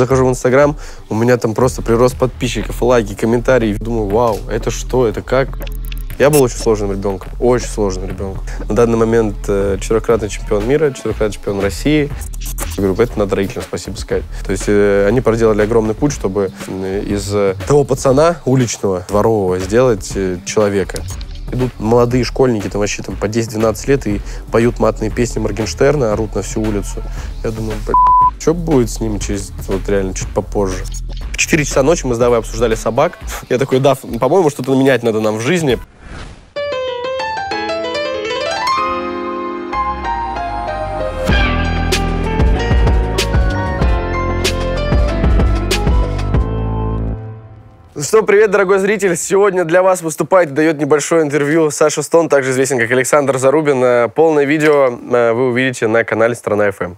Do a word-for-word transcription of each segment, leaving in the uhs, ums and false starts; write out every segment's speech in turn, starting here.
Захожу в Инстаграм, у меня там просто прирост подписчиков, лайки, комментарии. Думаю, вау, это что, это как? Я был очень сложным ребенком, очень сложным ребенком. На данный момент четырехкратный чемпион мира, четырехкратный чемпион России. Я говорю, это надо родителям спасибо сказать. То есть э, они проделали огромный путь, чтобы из э, того пацана уличного, дворового, сделать э, человека. Идут молодые школьники, там вообще там, по десять-двенадцать лет, и поют матные песни Моргенштерна, орут на всю улицу. Я думаю, что будет с ними через, вот реально, чуть попозже. В четыре часа ночи мы с Давой обсуждали собак. Я такой, Дав, по-моему, что-то менять надо нам в жизни. Ну что, привет, дорогой зритель. Сегодня для вас выступает и дает небольшое интервью Саша Стоун, также известен как Александр Зарубин. Полное видео вы увидите на канале «Страна эф эм».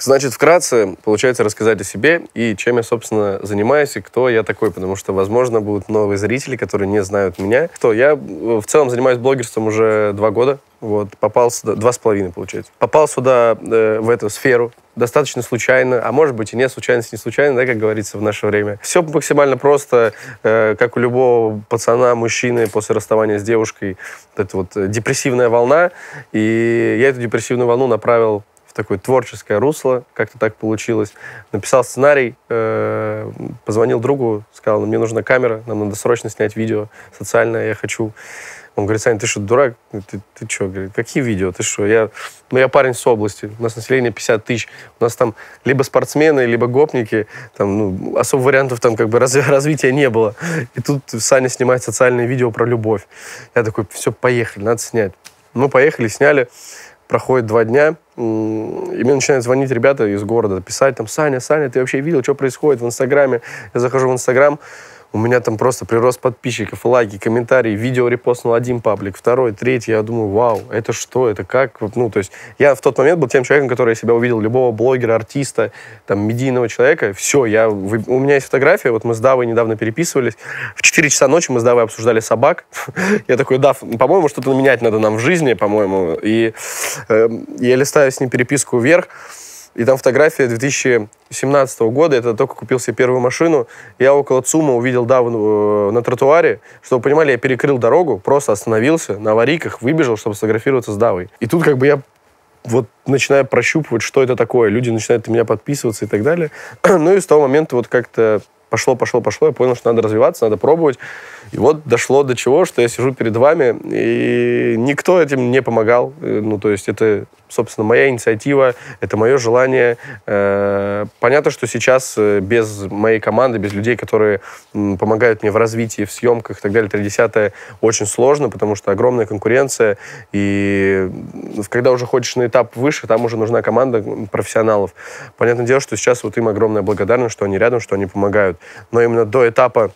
Значит, вкратце, получается, рассказать о себе и чем я, собственно, занимаюсь и кто я такой, потому что, возможно, будут новые зрители, которые не знают меня. Что, я в целом занимаюсь блогерством уже два года. Вот, попал сюда, два с половиной, получается. Попал сюда, э, в эту сферу достаточно случайно, а может быть и не случайность не случайно, да, как говорится в наше время. Все максимально просто, э, как у любого пацана, мужчины после расставания с девушкой, вот эта вот депрессивная волна. И я эту депрессивную волну направил в такое творческое русло, как-то так получилось. Написал сценарий, э, позвонил другу, сказал, мне нужна камера, нам надо срочно снять видео социальное, я хочу... Он говорит, Сань, ты что, дурак? Ты, ты что? Говорит, какие видео? Ты что? Я, ну, я парень с области, у нас население пятьдесят тысяч, у нас там либо спортсмены, либо гопники, там, ну, особо вариантов там как бы раз, развития не было. И тут Саня снимает социальное видео про любовь. Я такой, все, поехали, надо снять. Мы поехали, сняли, проходит два дня, и мне начинают звонить ребята из города, писать там, Саня, Саня, ты вообще видел, что происходит в Инстаграме? Я захожу в Инстаграм, у меня там просто прирост подписчиков, лайки, комментарии, видео репостнул один паблик, второй, третий. Я думаю, вау, это что, это как? Ну, то есть я в тот момент был тем человеком, который я себя увидел, любого блогера, артиста, там, медийного человека. Все, я, у меня есть фотография, вот мы с Давой недавно переписывались. В четыре часа ночи мы с Давой обсуждали собак. Я такой, Дав, по-моему, что-то менять надо нам в жизни, по-моему. И э, я листаю с ним переписку вверх. И там фотография две тысячи семнадцатого года, я только купил себе первую машину. Я около ЦУМа увидел Даву на тротуаре. Чтобы вы понимали, я перекрыл дорогу, просто остановился, на аварийках выбежал, чтобы сфотографироваться с Давой. И тут как бы я вот начинаю прощупывать, что это такое. Люди начинают на меня подписываться и так далее. Ну и с того момента вот как-то пошло, пошло, пошло. Я понял, что надо развиваться, надо пробовать. И вот дошло до чего, что я сижу перед вами, и никто этим не помогал. Ну, то есть это... собственно, моя инициатива, это мое желание. Понятно, что сейчас без моей команды, без людей, которые помогают мне в развитии, в съемках и так далее, тридесятое очень сложно, потому что огромная конкуренция. И когда уже хочешь на этап выше, там уже нужна команда профессионалов. Понятное дело, что сейчас вот им огромная благодарность, что они рядом, что они помогают. Но именно до этапа,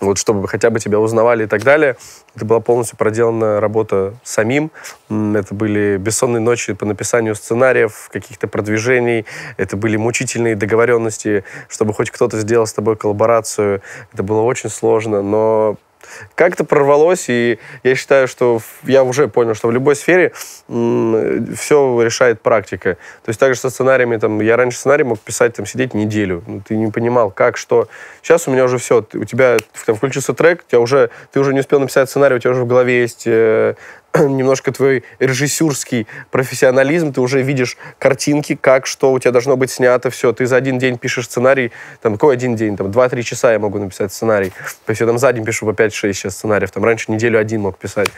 вот, чтобы хотя бы тебя узнавали и так далее. Это была полностью проделана работа самим. Это были бессонные ночи по написанию сценариев, каких-то продвижений. Это были мучительные договоренности, чтобы хоть кто-то сделал с тобой коллаборацию. Это было очень сложно, но как-то прорвалось, и я считаю, что я уже понял, что в любой сфере все решает практика. То есть также со сценариями, там, я раньше сценарий мог писать, там, сидеть неделю, ну, ты не понимал, как, что. Сейчас у меня уже все, у тебя там, включился трек, у тебя уже, ты уже не успел написать сценарий, у тебя уже в голове есть... Э немножко твой режиссерский профессионализм, ты уже видишь картинки, как, что у тебя должно быть снято, все, ты за один день пишешь сценарий, там, какой один день, там, два-три часа я могу написать сценарий, то есть я там за день пишу по пять-шесть сейчас сценариев, там, раньше неделю один мог писать.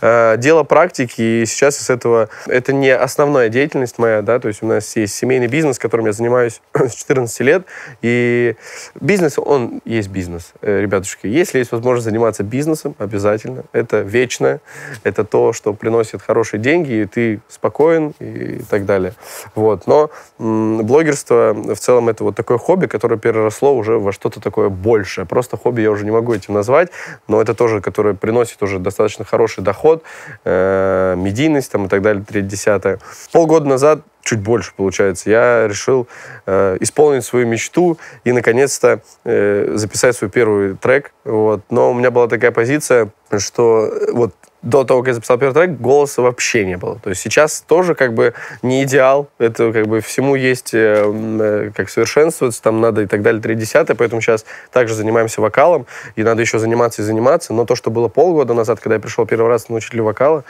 Э, дело практики, и сейчас из этого, это не основная деятельность моя, да, то есть у нас есть семейный бизнес, которым я занимаюсь с четырнадцати лет, и бизнес, он есть бизнес, э, ребятушки, если есть возможность заниматься бизнесом, обязательно, это вечно, это то, что приносит хорошие деньги, и ты спокоен, и так далее. Вот. Но м, блогерство в целом это вот такое хобби, которое переросло уже во что-то такое большее. Просто хобби я уже не могу этим назвать, но это тоже, которое приносит уже достаточно хороший доход, э, медийность там, и так далее, тридцатое. Полгода назад, чуть больше получается, я решил э, исполнить свою мечту и, наконец-то, э, записать свой первый трек. Вот. Но у меня была такая позиция, что вот до того, как я записал первый трек, голоса вообще не было. То есть сейчас тоже как бы не идеал. Это как бы всему есть как совершенствоваться, там надо и так далее, три десятые. Поэтому сейчас также занимаемся вокалом, и надо еще заниматься и заниматься. Но то, что было полгода назад, когда я пришел первый раз на учителя вокала,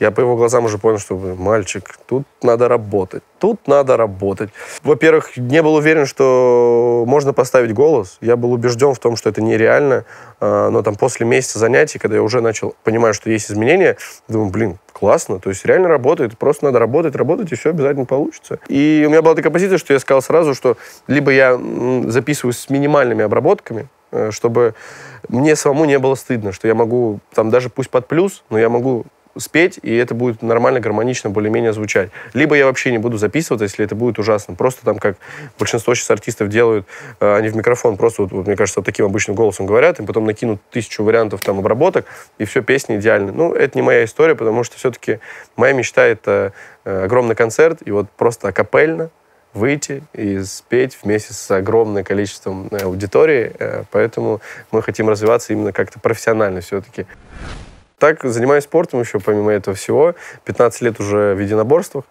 я по его глазам уже понял, что, мальчик, тут надо работать, тут надо работать. Во-первых, не был уверен, что можно поставить голос. Я был убежден в том, что это нереально. Но там после месяца занятий, когда я уже начал понимать, что есть изменения, думаю, блин, классно, то есть реально работает, просто надо работать, работать, и все обязательно получится. И у меня была такая позиция, что я сказал сразу, что либо я записываюсь с минимальными обработками, чтобы мне самому не было стыдно, что я могу, там даже пусть под плюс, но я могу спеть, и это будет нормально, гармонично, более-менее звучать. Либо я вообще не буду записываться, если это будет ужасно. Просто там, как большинство сейчас артистов делают, они в микрофон просто, вот, мне кажется, вот таким обычным голосом говорят, и потом накинут тысячу вариантов там обработок, и все, песни идеальны. Ну, это не моя история, потому что все-таки моя мечта — это огромный концерт, и вот просто акапельно выйти и спеть вместе с огромным количеством аудитории. Поэтому мы хотим развиваться именно как-то профессионально все-таки. Так, занимаюсь спортом еще, помимо этого всего. пятнадцать лет уже в единоборствах.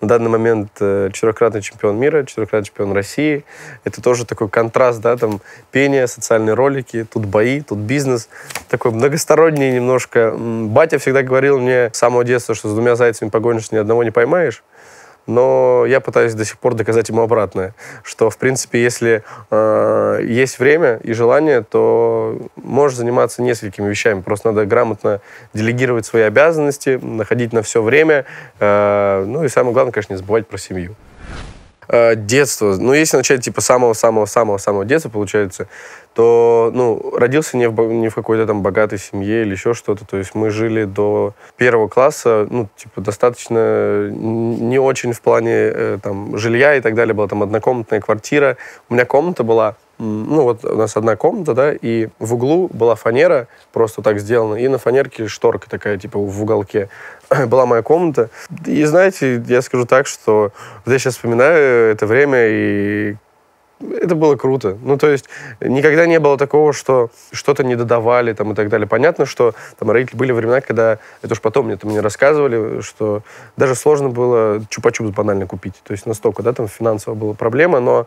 На данный момент четырехкратный чемпион мира, четырехкратный чемпион России. Это тоже такой контраст, да, там пение, социальные ролики, тут бои, тут бизнес. Такой многосторонний немножко. Батя всегда говорил мне с самого детства, что с двумя зайцами погонишь, ни одного не поймаешь. Но я пытаюсь до сих пор доказать ему обратное, что, в принципе, если э, есть время и желание, то можешь заниматься несколькими вещами. Просто надо грамотно делегировать свои обязанности, находить на все время. Э, ну и самое главное, конечно, не забывать про семью. Э, детство. Ну, если начать типа самого-самого-самого-самого детства, получается, то, ну, родился не в, не в какой-то там богатой семье или еще что-то. То есть мы жили до первого класса, ну, типа, достаточно не очень в плане э, там, жилья и так далее. Была там однокомнатная квартира. У меня комната была, ну, вот у нас одна комната, да, и в углу была фанера, просто так сделана, и на фанерке шторка такая, типа, в уголке. Была моя комната. И, знаете, я скажу так, что вот я сейчас вспоминаю это время, и это было круто. Ну, то есть никогда не было такого, что что-то не додавали там, и так далее. Понятно, что там родители были времена, когда, это уж потом мне, мне рассказывали, что даже сложно было чупа-чупс банально купить. То есть настолько, да, там финансово была проблема, но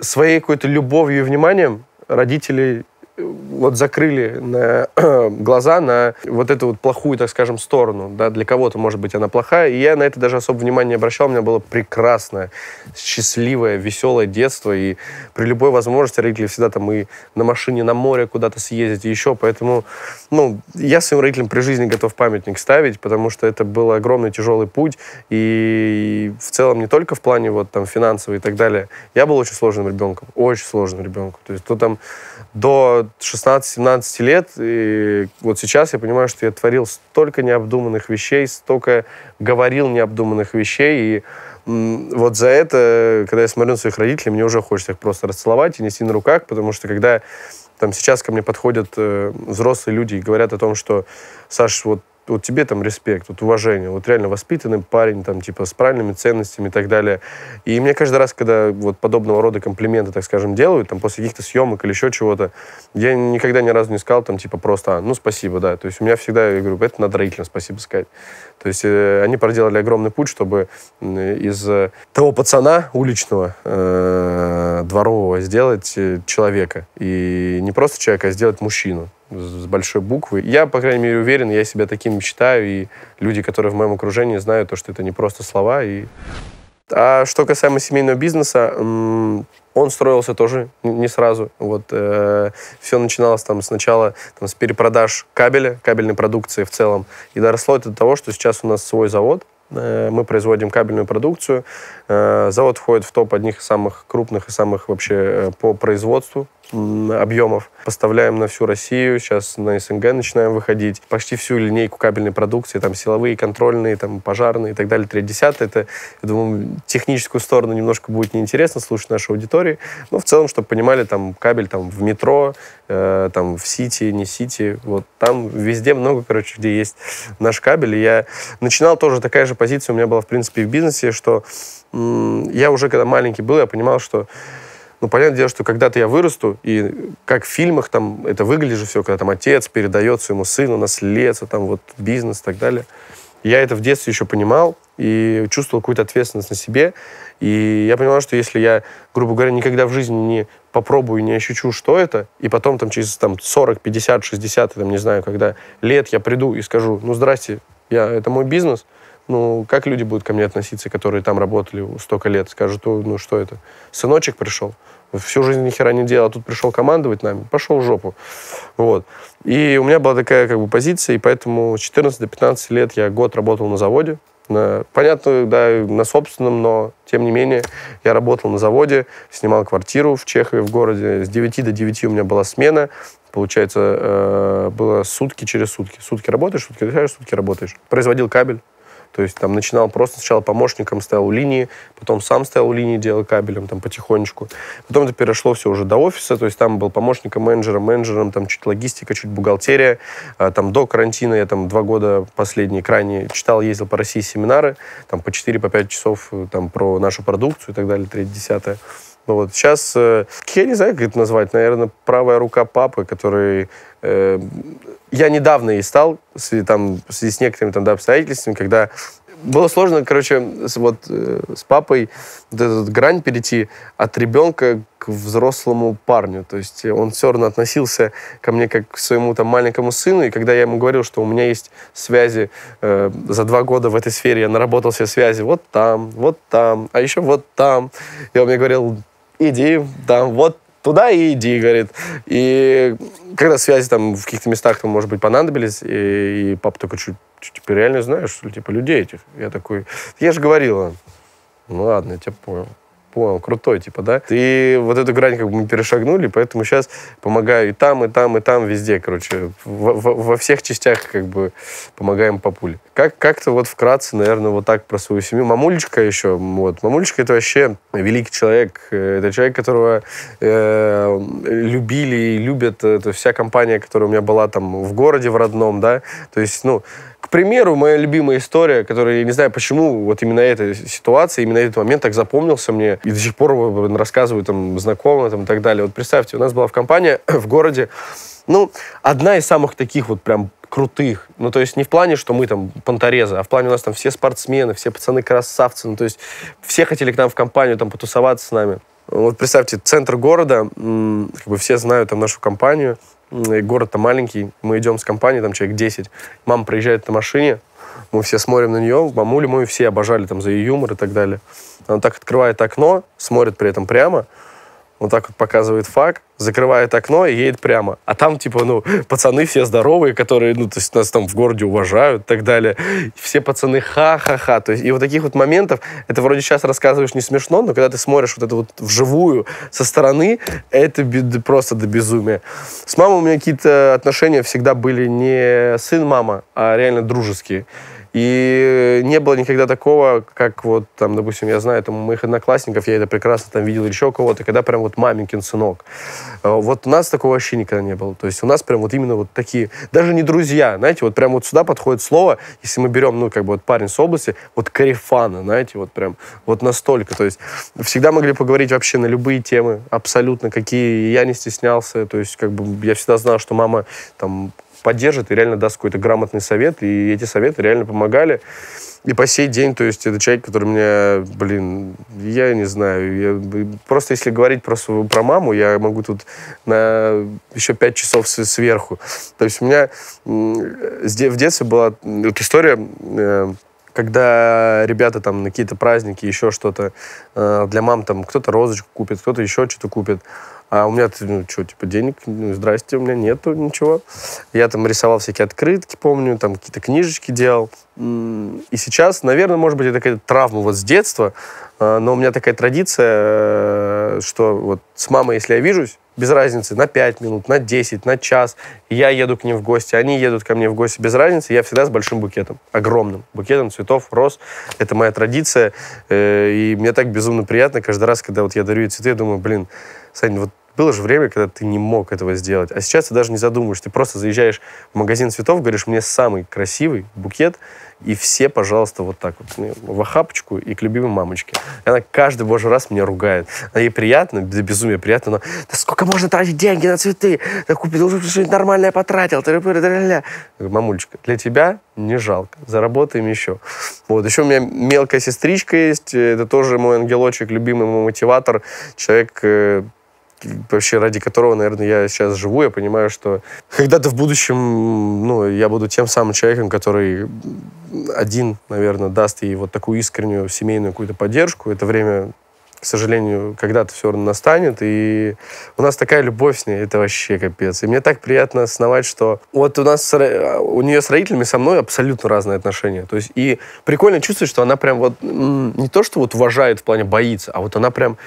своей какой-то любовью и вниманием родители вот закрыли на глаза на вот эту вот плохую, так скажем, сторону. Да, для кого-то, может быть, она плохая. И я на это даже особо внимания не обращал. У меня было прекрасное, счастливое, веселое детство. И при любой возможности родители всегда там и на машине, на море куда-то съездить, и еще. Поэтому, ну, я своим родителям при жизни готов памятник ставить, потому что это был огромный тяжелый путь. И в целом не только в плане вот там финансовой и так далее. Я был очень сложным ребенком. Очень сложным ребенком. То есть то там до шестнадцати-семнадцати лет, и вот сейчас я понимаю, что я творил столько необдуманных вещей, столько говорил необдуманных вещей, и вот за это, когда я смотрю на своих родителей, мне уже хочется их просто расцеловать и нести на руках, потому что когда там сейчас ко мне подходят э, взрослые люди и говорят о том, что, Саш, вот, вот тебе там респект, вот уважение, вот реально воспитанный парень, там, типа, с правильными ценностями и так далее. И мне каждый раз, когда вот подобного рода комплименты, так скажем, делают, там, после каких-то съемок или еще чего-то, я никогда ни разу не сказал, там, типа, просто, а, ну, спасибо, да. То есть у меня всегда, я говорю, это надо родителям спасибо сказать. То есть э, они проделали огромный путь, чтобы из э, того пацана уличного, э, дворового сделать человека. И не просто человека, а сделать мужчину. С большой буквы. Я, по крайней мере, уверен, я себя таким считаю, и люди, которые в моем окружении, знают то, что это не просто слова. И... А что касаемо семейного бизнеса, он строился тоже не сразу. Вот, э, все начиналось там сначала там, с перепродаж кабеля, кабельной продукции в целом, и доросло это до того, что сейчас у нас свой завод. Мы производим кабельную продукцию. Завод входит в топ одних из самых крупных и самых вообще по производству объемов. Поставляем на всю Россию, сейчас на СНГ начинаем выходить. Почти всю линейку кабельной продукции, там силовые, контрольные, там пожарные и так далее, три десятые. Это, я думаю, техническую сторону немножко будет неинтересно слушать нашей аудитории. Но в целом, чтобы понимали, там кабель там, в метро, э, там в сити, не сити, вот там везде много, короче, где есть наш кабель. И я начинал тоже, такая же позиция у меня была, в принципе, в бизнесе, что я уже, когда маленький был, я понимал, что Ну, понятное дело, что когда-то я вырасту, и как в фильмах там это выглядит же все, когда там отец передает своему сыну наследство, там вот бизнес и так далее. Я это в детстве еще понимал и чувствовал какую-то ответственность на себе. И я понимал, что если я, грубо говоря, никогда в жизни не попробую, не ощущу, что это, и потом там через там, сорок, пятьдесят, шестьдесят, там, не знаю, когда лет я приду и скажу, ну, здрасте, я, это мой бизнес, ну, как люди будут ко мне относиться, которые там работали столько лет, скажут, ну, что это, сыночек пришел, всю жизнь ни хера не делал, а тут пришел командовать нами, пошел в жопу. Вот. И у меня была такая как бы позиция, и поэтому с четырнадцати до пятнадцати лет я год работал на заводе. На, понятно, да, на собственном, но тем не менее я работал на заводе, снимал квартиру в Чехове, в городе. С девяти до девяти у меня была смена. Получается, э, было сутки через сутки. Сутки работаешь, сутки отдыхаешь, сутки работаешь. Производил кабель. То есть там начинал просто сначала помощником, стоял у линии, потом сам стоял у линии, делал кабелем там потихонечку. Потом это перешло все уже до офиса, то есть там был помощником, менеджером, менеджером, там чуть логистика, чуть бухгалтерия. А, там до карантина я там два года последние крайне читал, ездил по России семинары, там по четыре, по пять часов там про нашу продукцию и так далее, третье-десятое. Ну вот сейчас, я не знаю, как это назвать, наверное, правая рука папы, который... Э, я недавно и стал, там, в связи с некоторыми там, да, обстоятельствами, когда было сложно, короче, с, вот, э, с папой вот эту грань перейти от ребенка к взрослому парню. То есть он все равно относился ко мне как к своему там, маленькому сыну. И когда я ему говорил, что у меня есть связи, э, за два года в этой сфере я наработал все связи вот там, вот там, а еще вот там. И он мне говорил... иди там, вот туда и иди, говорит. И когда связи там в каких-то местах, там, может быть, понадобились, и, и папа такой, чуть, чуть, типа, реально знаешь, что ли, типа, людей этих? Я такой, я же говорила. Ну ладно, я тебя понял. Понял, крутой, типа, да? И вот эту грань как бы мы перешагнули, поэтому сейчас помогаю и там, и там, и там, везде, короче. Во, во, во всех частях как бы помогаем папуле. Как, как-то вот вкратце, наверное, вот так про свою семью. Мамулечка еще, вот. Мамулечка — это вообще великий человек. Это человек, которого э, любили и любят. Это вся компания, которая у меня была там в городе, в родном, да? То есть, ну... К примеру, моя любимая история, которая, я не знаю, почему вот именно эта ситуация, именно этот момент так запомнился мне, и до сих пор рассказываю там знакомым там, и так далее. Вот представьте, у нас была в компании в городе, ну, одна из самых таких вот прям крутых, ну, то есть не в плане, что мы там понторезы, а в плане у нас там все спортсмены, все пацаны-красавцы, ну, то есть все хотели к нам в компанию там потусоваться с нами. Вот представьте, центр города, как бы все знают там нашу компанию, город-то маленький, мы идем с компанией, там человек десять, мама приезжает на машине, мы все смотрим на нее, мамулю мою все обожали там за ее юмор и так далее. Она так открывает окно, смотрит при этом прямо, вот так вот показывает фак, закрывает окно и едет прямо. А там, типа, ну, пацаны все здоровые, которые, ну, то есть нас там в городе уважают и так далее. И все пацаны ха-ха-ха. То есть, и вот таких вот моментов, это вроде сейчас рассказываешь не смешно, но когда ты смотришь вот это вот вживую со стороны, это просто до безумия. С мамой у меня какие-то отношения всегда были не сын-мама, а реально дружеские. И не было никогда такого, как вот, там, допустим, я знаю, там, у моих одноклассников, я это прекрасно там видел, или еще кого-то, когда прям вот маменькин сынок. Вот у нас такого вообще никогда не было. То есть у нас прям вот именно вот такие, даже не друзья, знаете, вот прям вот сюда подходит слово, если мы берем, ну, как бы вот парень с области, вот корифана, знаете, вот прям вот настолько. То есть всегда могли поговорить вообще на любые темы, абсолютно какие, я не стеснялся, то есть как бы я всегда знал, что мама там... поддержит и реально даст какой-то грамотный совет. И эти советы реально помогали. И по сей день, то есть, это человек, который меня, блин, я не знаю. Я, просто если говорить про, свою, про маму, я могу тут на еще пять часов сверху. То есть у меня в детстве была вот история, когда ребята там на какие-то праздники, еще что-то, для мам там кто-то розочку купит, кто-то еще что-то купит. А у меня, ну, что, типа, денег, ну, здрасте, у меня нету ничего. Я там рисовал всякие открытки, помню, там какие-то книжечки делал. И сейчас, наверное, может быть, это какая-то травма вот с детства, но у меня такая традиция, что вот с мамой, если я вижусь, без разницы, на пять минут, на десять, на час, я еду к ним в гости, они едут ко мне в гости, без разницы, я всегда с большим букетом, огромным букетом цветов, роз. Это моя традиция, и мне так безумно приятно каждый раз, когда вот я дарю ей цветы, я думаю, блин, Сань, вот Было же время, когда ты не мог этого сделать. А сейчас ты даже не задумываешь. Ты просто заезжаешь в магазин цветов, говоришь, мне самый красивый букет, и все, пожалуйста, вот так вот. В охапочку и к любимой мамочке. И она каждый божий раз меня ругает. Она ей приятно, да безумие приятно, но да сколько можно тратить деньги на цветы? Да купи, что-нибудь нормальное потратил. Мамулечка, для тебя не жалко. Заработаем еще. Вот. Еще у меня мелкая сестричка есть. Это тоже мой ангелочек, любимый мой мотиватор. Человек... вообще ради которого, наверное, я сейчас живу. Я понимаю, что когда-то в будущем, ну, я буду тем самым человеком, который один, наверное, даст ей вот такую искреннюю семейную какую-то поддержку. Это время, к сожалению, когда-то все равно настанет. И у нас такая любовь с ней, это вообще капец. И мне так приятно осознавать, что вот у нас, у нее с родителями, со мной абсолютно разные отношения. То есть и прикольно чувствовать, что она прям вот не то, что вот уважает в плане боится, а вот она прям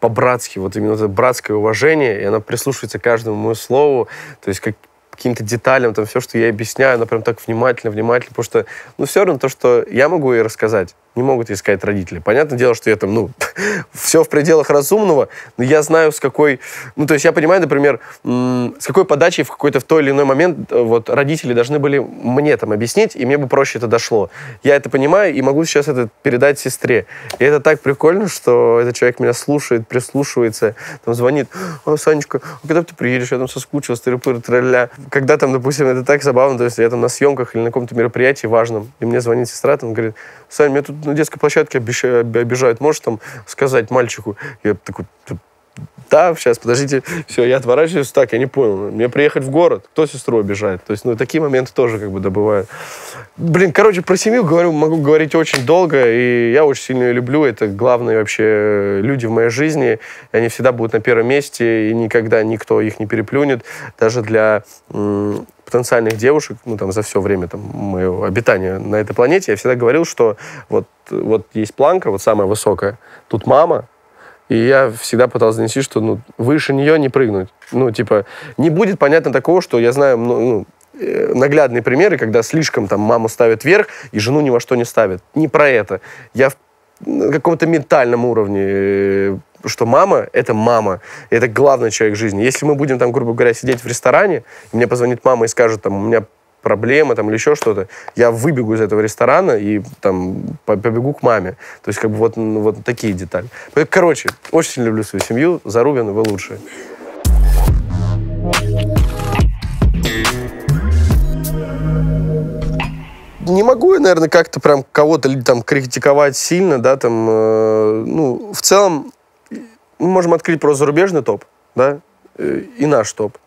по-братски, вот именно это братское уважение, и она прислушивается к каждому моему слову, то есть как, каким-то деталям, там все, что я объясняю, она прям так внимательно, внимательно, потому что, ну, все равно то, что я могу ей рассказать, не могут ей сказать родители. Понятное дело, что я там, ну, все в пределах разумного, но я знаю, с какой, ну, то есть я понимаю, например, с какой подачей в какой-то в той или иной момент вот родители должны были мне там объяснить, и мне бы проще это дошло. Я это понимаю и могу сейчас это передать сестре. И это так прикольно, что этот человек меня слушает, прислушивается, там звонит, о, Санечка, а когда ты приедешь, я там соскучилась, тыры-пыры, тра-ля. Когда там, допустим, это так забавно, то есть я там на съемках или на каком-то мероприятии важном, и мне звонит сестра, там говорит, Сань, меня тут на детской площадке обижают, можешь там сказать мальчику? Я такой, да, сейчас, подождите, все, я отворачиваюсь, так, я не понял, мне приехать в город, кто сестру обижает? То есть, ну, такие моменты тоже как бы добывают. Блин, короче, про семью говорю, могу говорить очень долго, и я очень сильно ее люблю, это главные вообще люди в моей жизни, они всегда будут на первом месте, и никогда никто их не переплюнет, даже для... потенциальных девушек, ну, там, за все время там, моего обитания на этой планете, я всегда говорил, что вот, вот есть планка, вот самая высокая, тут мама, и я всегда пытался донести, что ну, выше нее не прыгнуть. Ну, типа, не будет понятно такого, что я знаю... Ну, наглядные примеры, когда слишком там маму ставят вверх, и жену ни во что не ставят. Не про это. Я в каком-то ментальном уровне... что мама — это мама, это главный человек в жизни. Если мы будем там, грубо говоря, сидеть в ресторане, и мне позвонит мама и скажет, там, у меня проблема там, или еще что-то, я выбегу из этого ресторана и там побегу к маме. То есть как бы вот, вот такие детали. Короче, очень сильно люблю свою семью. Зарубин, вы лучшие. Не могу я, наверное, как-то прям кого-то там критиковать сильно, да, там, э, ну, в целом мы можем открыть просто зарубежный топ, да, и наш топ.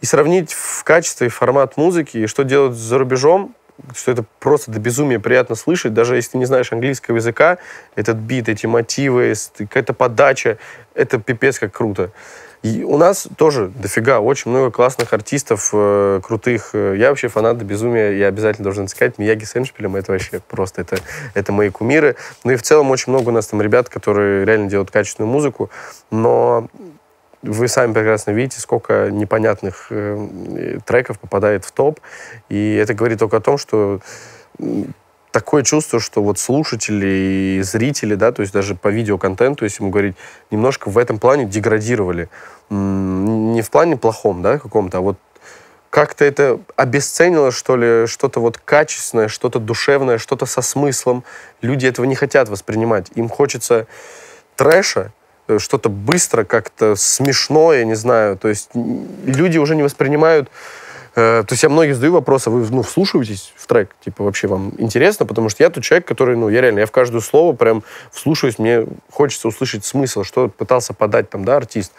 И сравнить в качестве и формат музыки, и что делают за рубежом, что это просто до безумия приятно слышать, даже если ты не знаешь английского языка, этот бит, эти мотивы, какая-то подача, это пипец как круто. И у нас тоже дофига, очень много классных артистов, э, крутых. Я вообще фанат до безумия, я обязательно должен сказать, Мияги с Эншпилем, это вообще просто, это, это мои кумиры. Ну и в целом очень много у нас там ребят, которые реально делают качественную музыку, но вы сами прекрасно видите, сколько непонятных э, треков попадает в топ, и это говорит только о том, что... такое чувство, что вот слушатели и зрители, да, то есть даже по видеоконтенту, если ему говорить, немножко в этом плане деградировали. Не в плане плохом, да, каком-то, а вот как-то это обесценило, что ли, что-то вот качественное, что-то душевное, что-то со смыслом. Люди этого не хотят воспринимать. Им хочется трэша, что-то быстро, как-то смешное, не знаю. То есть люди уже не воспринимают... То есть я многим задаю вопрос, а вы, ну, вслушиваетесь в трек? Типа, вообще вам интересно? Потому что я тот человек, который, ну, я реально, я в каждое слово прям вслушиваюсь, мне хочется услышать смысл, что пытался подать там, да, артист.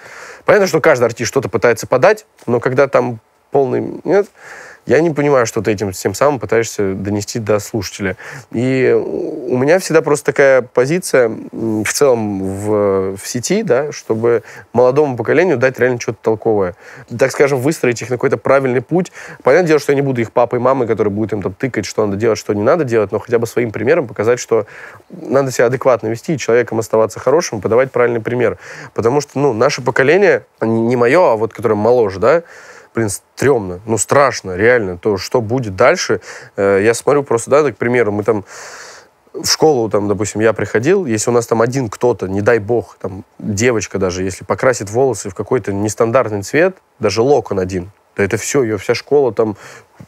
Понятно, что каждый артист что-то пытается подать, но когда там полный... Нет, я не понимаю, что ты этим тем самым пытаешься донести до слушателя. И у меня всегда просто такая позиция в целом в, в сети, да, чтобы молодому поколению дать реально что-то толковое. Так скажем, выстроить их на какой-то правильный путь. Понятное дело, что я не буду их папой и мамой, которые будут им там тыкать, что надо делать, что не надо делать, но хотя бы своим примером показать, что надо себя адекватно вести, человеком оставаться хорошим, подавать правильный пример. Потому что, ну, наше поколение, не мое, а вот которое моложе, да, блин, стрёмно, ну, страшно, реально, то, что будет дальше. Я смотрю просто, да, так, к примеру, мы там в школу, там, допустим, я приходил, если у нас там один кто-то, не дай бог, там, девочка даже, если покрасит волосы в какой-то нестандартный цвет, даже локон один, то это все, ее вся школа там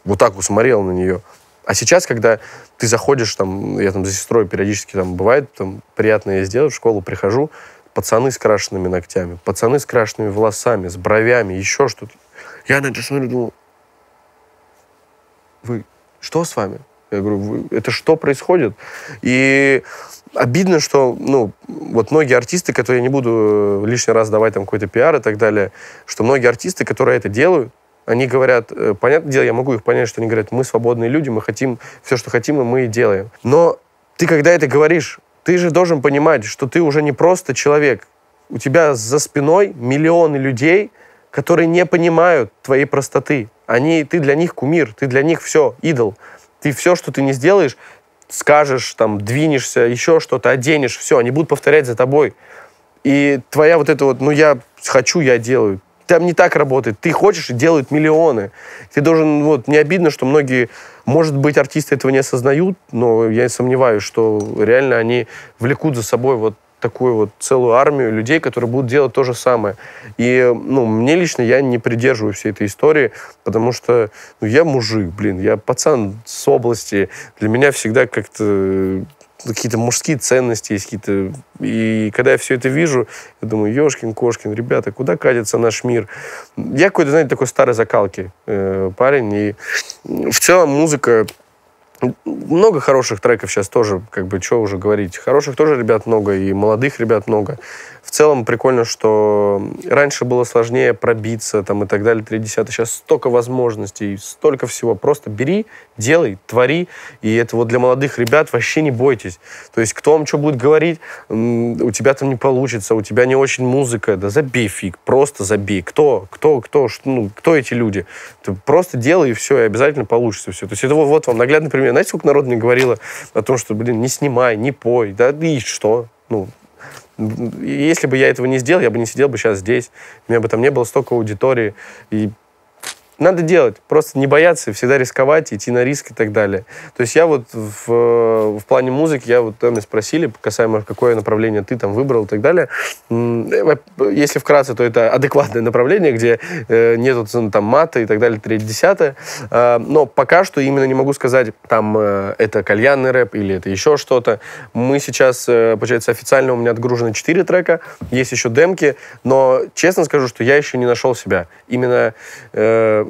вот так вот смотрела на нее. А сейчас, когда ты заходишь, там, я там за сестрой периодически, там, бывает, там, приятно я сделаю, в школу прихожу, пацаны с крашенными ногтями, пацаны с крашенными волосами, с бровями, еще что-то. Я на это смотрю, думаю, вы, что с вами? Я говорю, это что происходит? И обидно, что, ну, вот многие артисты, которые, я не буду лишний раз давать там какой-то пиар и так далее, что многие артисты, которые это делают, они говорят, понятное дело, я могу их понять, что они говорят, мы свободные люди, мы хотим все, что хотим, и мы и делаем. Но ты, когда это говоришь, ты же должен понимать, что ты уже не просто человек. У тебя за спиной миллионы людей, которые не понимают твоей простоты. Они, ты для них кумир, ты для них все, идол. Ты все, что ты не сделаешь, скажешь, там, двинешься, еще что-то, оденешь, все, они будут повторять за тобой. И твоя вот эта вот, ну, я хочу, я делаю. Там не так работает. Ты хочешь, и делают миллионы. Ты должен, вот, мне обидно, что многие, может быть, артисты этого не осознают, но я сомневаюсь, что реально они влекут за собой вот такую вот целую армию людей, которые будут делать то же самое. И, ну, мне лично, я не придерживаю всей этой истории, потому что, ну, я мужик, блин, я пацан с области. Для меня всегда как-то какие-то мужские ценности есть какие-то. И когда я все это вижу, я думаю, ёшкин-кошкин, ребята, куда катится наш мир? Я какой-то, знаете, такой старой закалки э, парень. И в целом музыка... Много хороших треков сейчас тоже, как бы, что уже говорить. Хороших тоже ребят много, и молодых ребят много. В целом прикольно, что раньше было сложнее пробиться, там, и так далее, тридцатые. Сейчас столько возможностей, столько всего. Просто бери, делай, твори. И это вот для молодых ребят вообще не бойтесь. То есть кто вам что будет говорить, у тебя там не получится, у тебя не очень музыка. Да забей фиг, просто забей. Кто, кто, кто, ну, кто эти люди? Ты просто делай, и все, и обязательно получится все. То есть это вот, вот вам наглядный пример. Знаете, сколько народ мне говорило о том, что, блин, не снимай, не пой, да и что? Ну, если бы я этого не сделал, я бы не сидел бы сейчас здесь, у меня бы там не было столько аудитории. И надо делать, просто не бояться, всегда рисковать, идти на риск и так далее. То есть я вот в, в плане музыки, я вот там меня спросили, касаемо какое направление ты там выбрал и так далее. Если вкратце, то это адекватное направление, где нету там мата и так далее, тридцатое. Но пока что именно не могу сказать, там это кальянный рэп или это еще что-то. Мы сейчас, получается, официально у меня отгружено четыре трека, есть еще демки, но честно скажу, что я еще не нашел себя. Именно...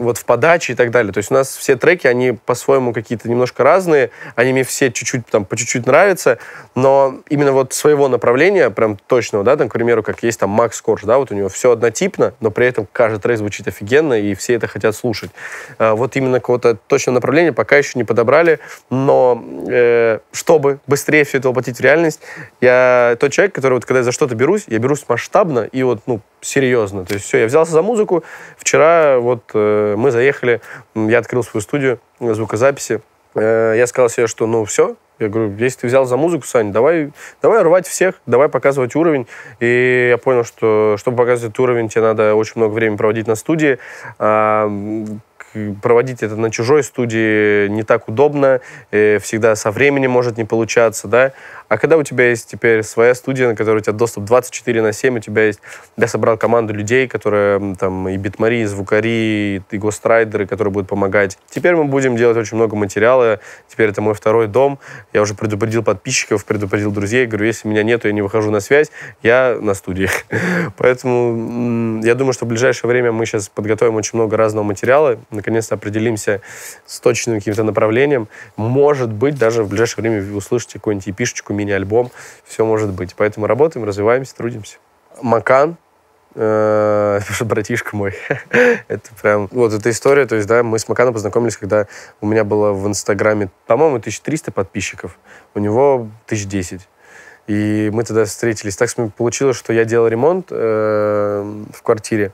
вот в подаче и так далее. То есть у нас все треки, они по-своему какие-то немножко разные, они мне все чуть-чуть там по чуть-чуть нравятся, но именно вот своего направления, прям точного, да, там, к примеру, как есть там Макс Корж, да, вот у него все однотипно, но при этом каждый трек звучит офигенно, и все это хотят слушать. Вот именно какого-то точного направления пока еще не подобрали, но э, чтобы быстрее все это воплотить в реальность, я тот человек, который вот, когда я за что-то берусь, я берусь масштабно и вот, ну, серьезно. То есть все, я взялся за музыку, вчера вот э, мы заехали, я открыл свою студию звукозаписи, э, я сказал себе, что ну все, я говорю, если ты взял за музыку, Сань, давай, давай рвать всех, давай показывать уровень. И я понял, что чтобы показывать уровень, тебе надо очень много времени проводить на студии, э, проводить это на чужой студии не так удобно, э, всегда со временем может не получаться, да. А когда у тебя есть теперь своя студия, на которой у тебя доступ двадцать четыре на семь, у тебя есть... Я собрал команду людей, которые там и битмари, и звукари, и гострайдеры, которые будут помогать. Теперь мы будем делать очень много материала. Теперь это мой второй дом. Я уже предупредил подписчиков, предупредил друзей. Говорю, если меня нету, я не выхожу на связь, я на студии. Поэтому я думаю, что в ближайшее время мы сейчас подготовим очень много разного материала. Наконец-то определимся с точным каким-то направлением. Может быть, даже в ближайшее время вы услышите какую-нибудь эпишечку, мини-альбом, все может быть. Поэтому работаем, развиваемся, трудимся. Макан, э, братишка мой, это прям... Вот эта история, то есть, да, мы с Маканом познакомились, когда у меня было в Инстаграме, по-моему, тысяча триста подписчиков, у него тысяча десять. И мы тогда встретились. Так получилось, что я делал ремонт э, в квартире,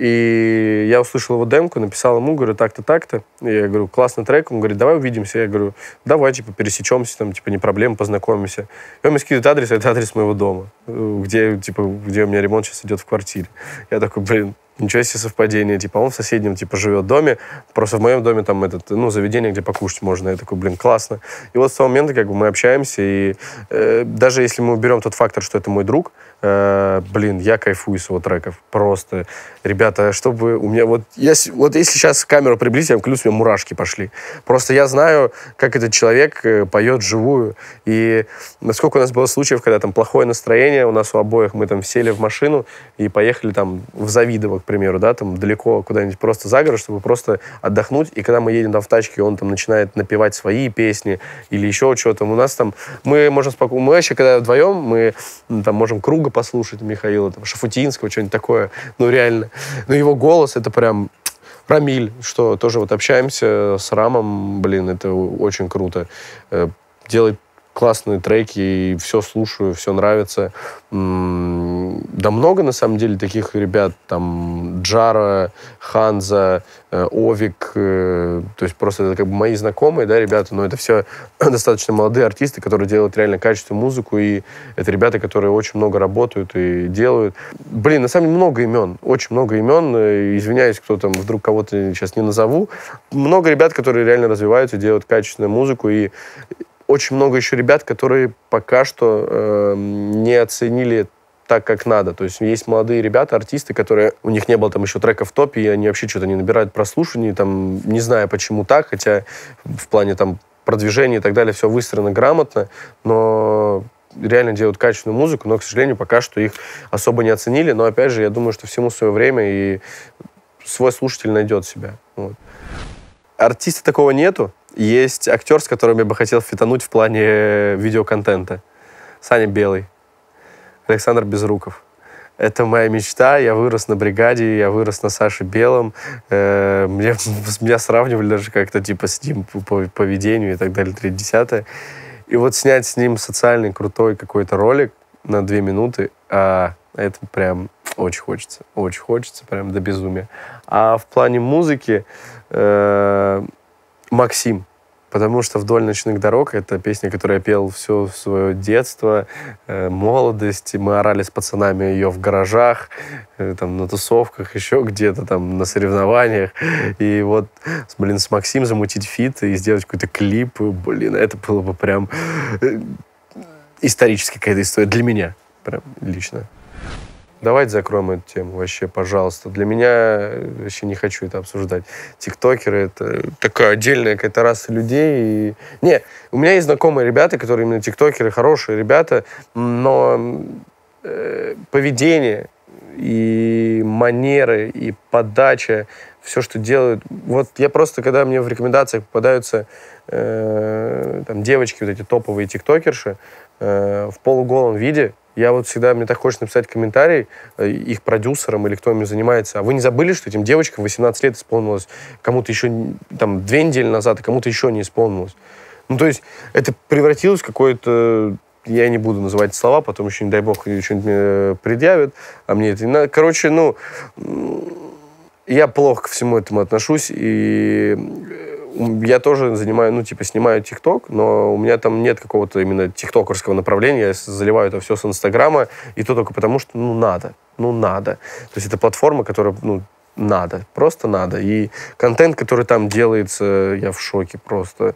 и я услышал его демку, написал ему, говорю, так-то, так-то. Я говорю, классный трек. Он говорит, давай увидимся. Я говорю, давай, типа, пересечемся, там, типа, не проблема, познакомимся. И он мне скидывает адрес, а это адрес моего дома, где, типа, где у меня ремонт сейчас идет в квартире. Я такой, блин, Ничего себе совпадение. Типа, он в соседнем, типа, живет в доме. Просто в моем доме там этот, ну, заведение, где покушать можно. Я такой, блин, классно. И вот с того момента, как бы, мы общаемся. И э, даже если мы уберем тот фактор, что это мой друг, э, блин, я кайфую с его треков. Просто. Ребята, чтобы у меня вот... Я, вот если сейчас камеру приблизить, я клянусь, у меня мурашки пошли. Просто я знаю, как этот человек поет живую. И насколько у нас было случаев, когда там плохое настроение у нас у обоих, мы там сели в машину и поехали там в Завидово, к примеру, да, там далеко куда-нибудь просто за город, чтобы просто отдохнуть. И когда мы едем там в тачке, он там начинает напевать свои песни или еще что-то. У нас там... Мы можем спокойно... Мы вообще, когда вдвоем, мы ну, там можем Круга послушать, Михаила, там, Шафутинского, что-нибудь такое. Ну, реально. Но его голос — это прям... Рамиль, что тоже вот общаемся с Рамом, блин, это очень круто. Делает классные треки, и все слушаю, все нравится. Да много, на самом деле, таких ребят, там, Джара, Ханза, Овик, то есть просто это как бы мои знакомые, да, ребята, но это все достаточно молодые артисты, которые делают реально качественную музыку, и это ребята, которые очень много работают и делают. Блин, на самом деле много имен, очень много имен, извиняюсь, кто там, вдруг кого-то сейчас не назову. Много ребят, которые реально развиваются, делают качественную музыку, и очень много еще ребят, которые пока что э, не оценили так, как надо. То есть есть молодые ребята, артисты, которые... У них не было там еще трека в топе, и они вообще что-то не набирают прослушиваний, там, не знаю, почему так, хотя в плане там продвижения и так далее все выстроено грамотно, но реально делают качественную музыку, но, к сожалению, пока что их особо не оценили. Но, опять же, я думаю, что всему свое время, и свой слушатель найдет себя. Вот. Артиста такого нету. Есть актер, с которым я бы хотел фитонуть в плане видеоконтента. Саня Белый, Александр Безруков. Это моя мечта. Я вырос на «Бригаде», я вырос на Саше Белом. Меня, меня сравнивали даже как-то типа с ним по поведению и так далее, тридцатое. И вот снять с ним социальный крутой какой-то ролик на две минуты, а это прям очень хочется. Очень хочется, прям до безумия. А в плане музыки... Э Максим, потому что «Вдоль ночных дорог» — это песня, которую я пел все свое детство, молодость. Мы орали с пацанами ее в гаражах, там, на тусовках, еще где-то там на соревнованиях. И вот, блин, с Максим замутить фит и сделать какой-то клип, блин, это было бы прям историческая какая-то история для меня, прям лично. Давайте закроем эту тему вообще, пожалуйста. Для меня, вообще не хочу это обсуждать. Тиктокеры — это такая отдельная какая-то раса людей. И... Не, у меня есть знакомые ребята, которые именно тиктокеры, хорошие ребята, но э, поведение и манеры, и подача, все, что делают... Вот я просто, когда мне в рекомендациях попадаются э, там, девочки, вот эти топовые тиктокерши, э, в полуголом виде, я вот всегда, мне так хочется написать комментарий их продюсерам или кто ими занимается. А вы не забыли, что этим девочкам восемнадцать лет исполнилось? Кому-то еще там две недели назад, а кому-то еще не исполнилось. Ну, то есть это превратилось в какое-то... Я не буду называть слова, потом еще, не дай бог, что-нибудь мне предъявят. А мне это... Короче, ну... Я плохо ко всему этому отношусь, и... Я тоже занимаю, ну, типа, снимаю ТикТок, но у меня там нет какого-то именно тиктокерского направления. Я заливаю это все с Инстаграма, и то только потому, что, ну, надо. Ну, надо. То есть это платформа, которая, ну, надо. Просто надо. И контент, который там делается, я в шоке просто.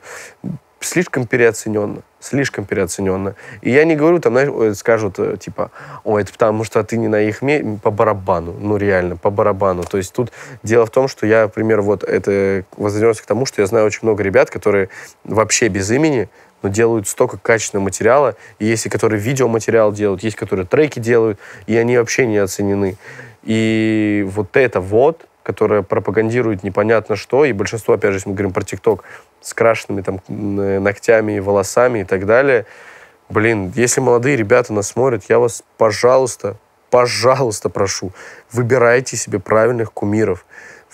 Слишком переоцененно. Слишком переоцененно. И я не говорю, там, знаешь, скажут, типа, ой, это потому что ты не на их месте, по барабану. Ну, реально, по барабану. То есть тут дело в том, что я, например, вот это возвернется к тому, что я знаю очень много ребят, которые вообще без имени, но делают столько качественного материала. И есть и которые видеоматериал делают, есть которые треки делают, и они вообще не оценены. И вот это вот... которая пропагандирует непонятно что, и большинство, опять же, если мы говорим про ТикТок, с крашенными там ногтями, волосами и так далее. Блин, если молодые ребята нас смотрят, я вас, пожалуйста, пожалуйста, прошу, выбирайте себе правильных кумиров,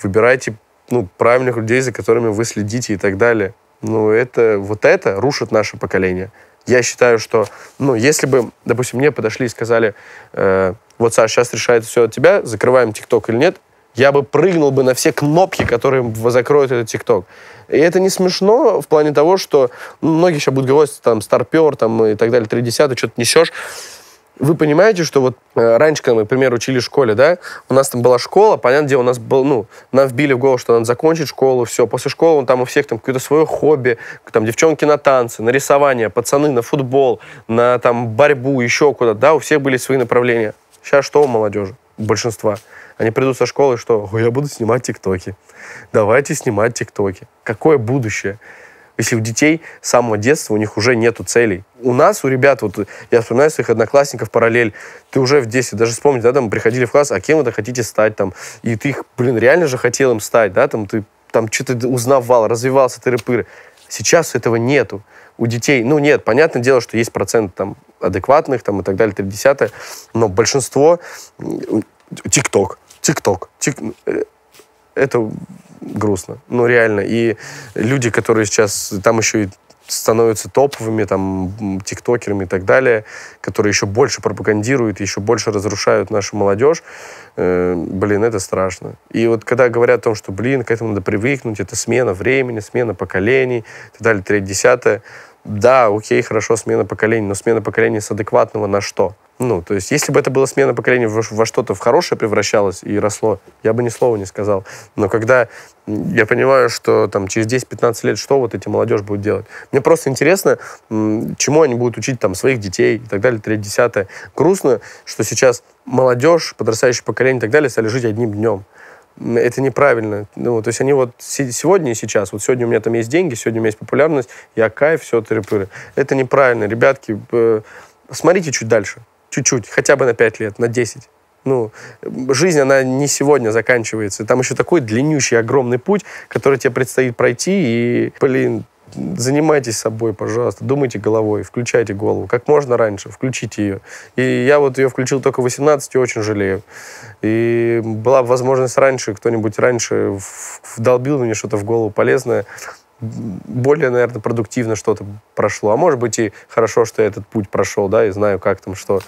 выбирайте, ну, правильных людей, за которыми вы следите и так далее. Ну, это, вот это рушит наше поколение. Я считаю, что, ну, если бы, допустим, мне подошли и сказали, э, вот, Саш, сейчас решает все от тебя, закрываем ТикТок или нет, я бы прыгнул бы на все кнопки, которые закроют этот ТикТок. И это не смешно в плане того, что многие сейчас будут говорить, там, старпер, там, и так далее, тридцатый, что-то несешь. Вы понимаете, что вот э, раньше, когда мы, например, учили в школе, да, у нас там была школа, понятное дело, у нас был, ну, нам вбили в голову, что надо закончить школу, все. После школы он там у всех там какое-то свое хобби, там девчонки на танцы, на рисование, пацаны на футбол, на там борьбу, еще куда-то, да, у всех были свои направления. Сейчас что у молодежи, у большинства? Они придут со школы, что я буду снимать тиктоки, давайте снимать тиктоки. Какое будущее? Если у детей с самого детства у них уже нету целей. У нас, у ребят, вот я вспоминаю своих одноклассников параллель, ты уже в детстве, даже вспомнить, да, там приходили в класс, а кем вы-то хотите стать там? И ты их, блин, реально же хотел им стать, да, там ты там что-то узнавал, развивался, тыры-пыры. Сейчас этого нету. У детей, ну нет, понятное дело, что есть процент там адекватных там и так далее, тридцать, но большинство тик-ток, тик-ток, тик... это... грустно. Ну, реально. И люди, которые сейчас там еще и становятся топовыми, там, тиктокерами и так далее, которые еще больше пропагандируют, еще больше разрушают нашу молодежь, э, блин, это страшно. И вот когда говорят о том, что, блин, к этому надо привыкнуть, это смена времени, смена поколений и так далее, третье, десятое, да, окей, хорошо, смена поколений, но смена поколений с адекватного на что? Ну, то есть, если бы это была смена поколений во, во что-то в хорошее превращалось и росло, я бы ни слова не сказал. Но когда я понимаю, что там через десять-пятнадцать лет что вот эти молодежь будет делать? Мне просто интересно, чему они будут учить там своих детей и так далее, третье, десятое. Грустно, что сейчас молодежь, подрастающее поколение и так далее стали жить одним днем. Это неправильно. Ну, то есть они вот сегодня и сейчас, вот сегодня у меня там есть деньги, сегодня у меня есть популярность, я кайф, все, тыры-пыры. Это неправильно. Ребятки, смотрите чуть дальше. Чуть-чуть, хотя бы на пять лет, на десять. Ну, жизнь, она не сегодня заканчивается. Там еще такой длиннющий, огромный путь, который тебе предстоит пройти. И, блин, занимайтесь собой, пожалуйста. Думайте головой, включайте голову. Как можно раньше, включите ее. И я вот ее включил только в восемнадцать и очень жалею. И была бы возможность раньше, кто-нибудь раньше вдолбил мне что-то в голову полезное, более, наверное, продуктивно что-то прошло. А может быть и хорошо, что я этот путь прошел, да, и знаю, как там, что.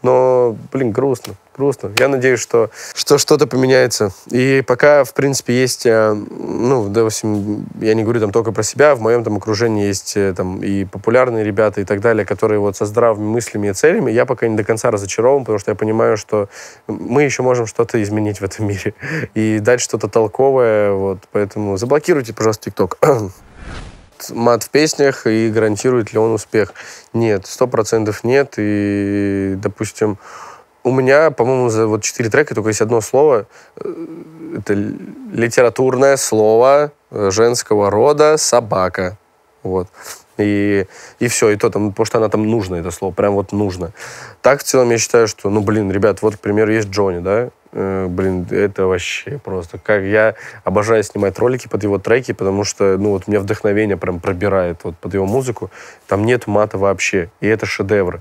Но, блин, грустно, грустно. Я надеюсь, что, что что-то поменяется. И пока, в принципе, есть, ну, допустим, я не говорю там только про себя, в моем там окружении есть там и популярные ребята и так далее, которые вот со здравыми мыслями и целями, я пока не до конца разочарован, потому что я понимаю, что мы еще можем что-то изменить в этом мире и дать что-то толковое, вот. Поэтому заблокируйте, пожалуйста, ТикТок. Мат в песнях и гарантирует ли он успех? Нет, сто процентов нет. И, допустим, у меня, по-моему, за вот четыре трека только есть одно слово. Это литературное слово женского рода «собака». Вот. И, и все, и то, там, потому что она там нужна, это слово, прям вот нужно. Так, в целом, я считаю, что, ну, блин, ребят, вот, к примеру, есть Джонни, да? Э, блин, это вообще просто... Как я обожаю снимать ролики под его треки, потому что, ну, вот, меня вдохновение прям пробирает вот под его музыку. Там нет мата вообще, и это шедевры.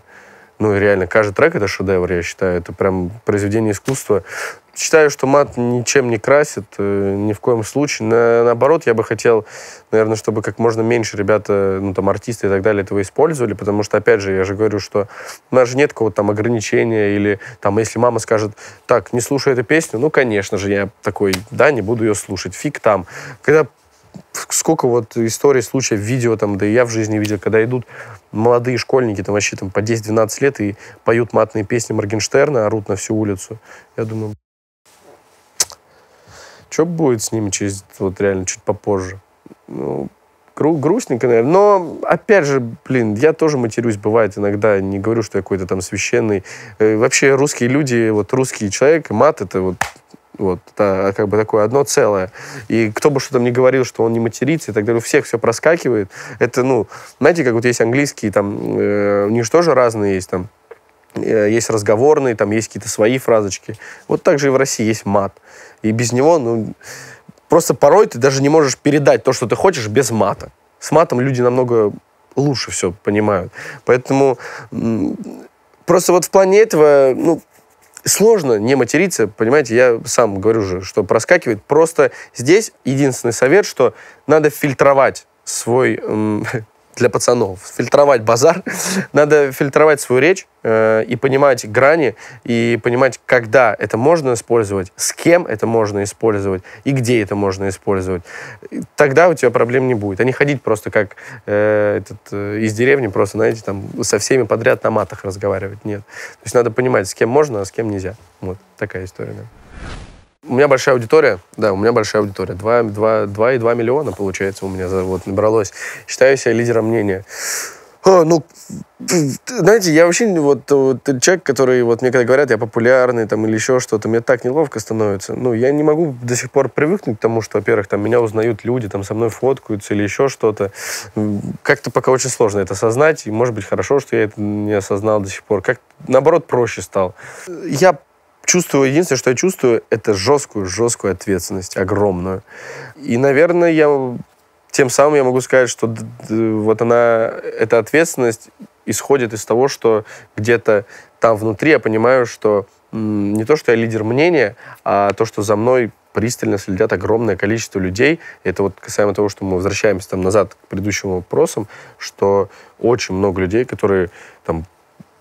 Ну, и реально, каждый трек — это шедевр, я считаю. Это прям произведение искусства. Считаю, что мат ничем не красит, э, ни в коем случае. На, наоборот, я бы хотел, наверное, чтобы как можно меньше ребята, ну, там, артисты и так далее этого использовали, потому что, опять же, я же говорю, что у нас же нет какого-то там ограничения или, там, если мама скажет, так, не слушай эту песню, ну, конечно же, я такой, да, не буду ее слушать, фиг там. Когда сколько вот историй, случаев, видео там, да и я в жизни видел, когда идут молодые школьники, там вообще там по десять-двенадцать лет и поют матные песни Моргенштерна, орут на всю улицу. Я думаю, что будет с ними через, вот реально, чуть попозже? Ну, гру- грустненько, наверное. Но, опять же, блин, я тоже матерюсь, бывает иногда, не говорю, что я какой-то там священный. Э, вообще русские люди, вот русский человек, мат — это вот... Вот, это как бы такое одно целое. И кто бы что там ни говорил, что он не матерится и так далее, у всех все проскакивает. Это, ну, знаете, как вот есть английские, там, э, у них же тоже разные есть, там, э, есть разговорные, там, есть какие-то свои фразочки. Вот так же и в России есть мат. И без него, ну, просто порой ты даже не можешь передать то, что ты хочешь, без мата. С матом люди намного лучше все понимают. Поэтому просто вот в плане этого, ну, сложно не материться, понимаете, я сам говорю же, что проскакивает. Просто здесь единственный совет, что надо фильтровать свой, для пацанов. Фильтровать базар. Надо фильтровать свою речь э, и понимать грани, и понимать, когда это можно использовать, с кем это можно использовать и где это можно использовать. Тогда у тебя проблем не будет. А не ходить просто как э, этот, э, из деревни, просто, знаете, там со всеми подряд на матах разговаривать. Нет. То есть надо понимать, с кем можно, а с кем нельзя. Вот такая история. Да. У меня большая аудитория, да, у меня большая аудитория. два и два миллиона, получается, у меня вот набралось. Считаю себя лидером мнения. А, ну, знаете, я вообще вот, вот человек, который, вот мне когда говорят, я популярный там или еще что-то, мне так неловко становится. Ну, я не могу до сих пор привыкнуть к тому, что, во-первых, там меня узнают люди, там со мной фоткаются или еще что-то. Как-то пока очень сложно это осознать, и, может быть, хорошо, что я это не осознал до сих пор. Как, наоборот, проще стал. Я чувствую, единственное, что я чувствую, это жесткую, жесткую ответственность, огромную. И, наверное, я тем самым я могу сказать, что вот она, эта ответственность исходит из того, что где-то там внутри я понимаю, что не то, что я лидер мнения, а то, что за мной пристально следят огромное количество людей. Это вот касаемо того, что мы возвращаемся там назад к предыдущим вопросам, что очень много людей, которые там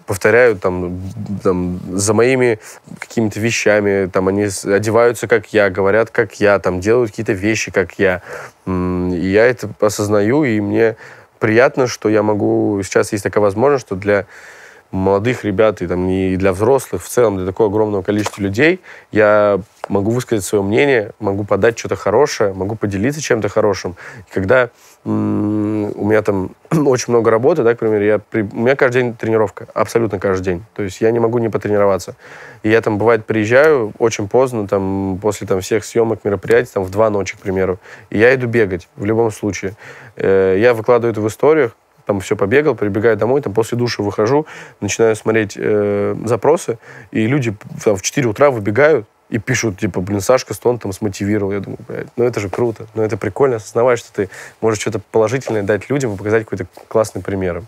повторяют там, там, за моими какими-то вещами, там, они одеваются, как я, говорят, как я, там, делают какие-то вещи, как я. И я это осознаю, и мне приятно, что я могу... Сейчас есть такая возможность, что для молодых ребят и, там, и для взрослых в целом, для такого огромного количества людей я могу высказать свое мнение, могу подать что-то хорошее, могу поделиться чем-то хорошим. И когда м-м, у меня там очень много работы, да, к примеру, я при... у меня каждый день тренировка, абсолютно каждый день. То есть я не могу не потренироваться. И я там, бывает, приезжаю очень поздно, там, после там, всех съемок, мероприятий, там, в два ночи, к примеру, и я иду бегать в любом случае. Э-э- я выкладываю это в историях, там все побегал, прибегаю домой, там после душа выхожу, начинаю смотреть э, запросы, и люди там, в четыре утра выбегают и пишут, типа, блин, Сашка Стоун там смотивировал. Я думаю, блядь, ну это же круто, ну это прикольно, осознавать, что ты можешь что-то положительное дать людям и показать какой-то классный пример.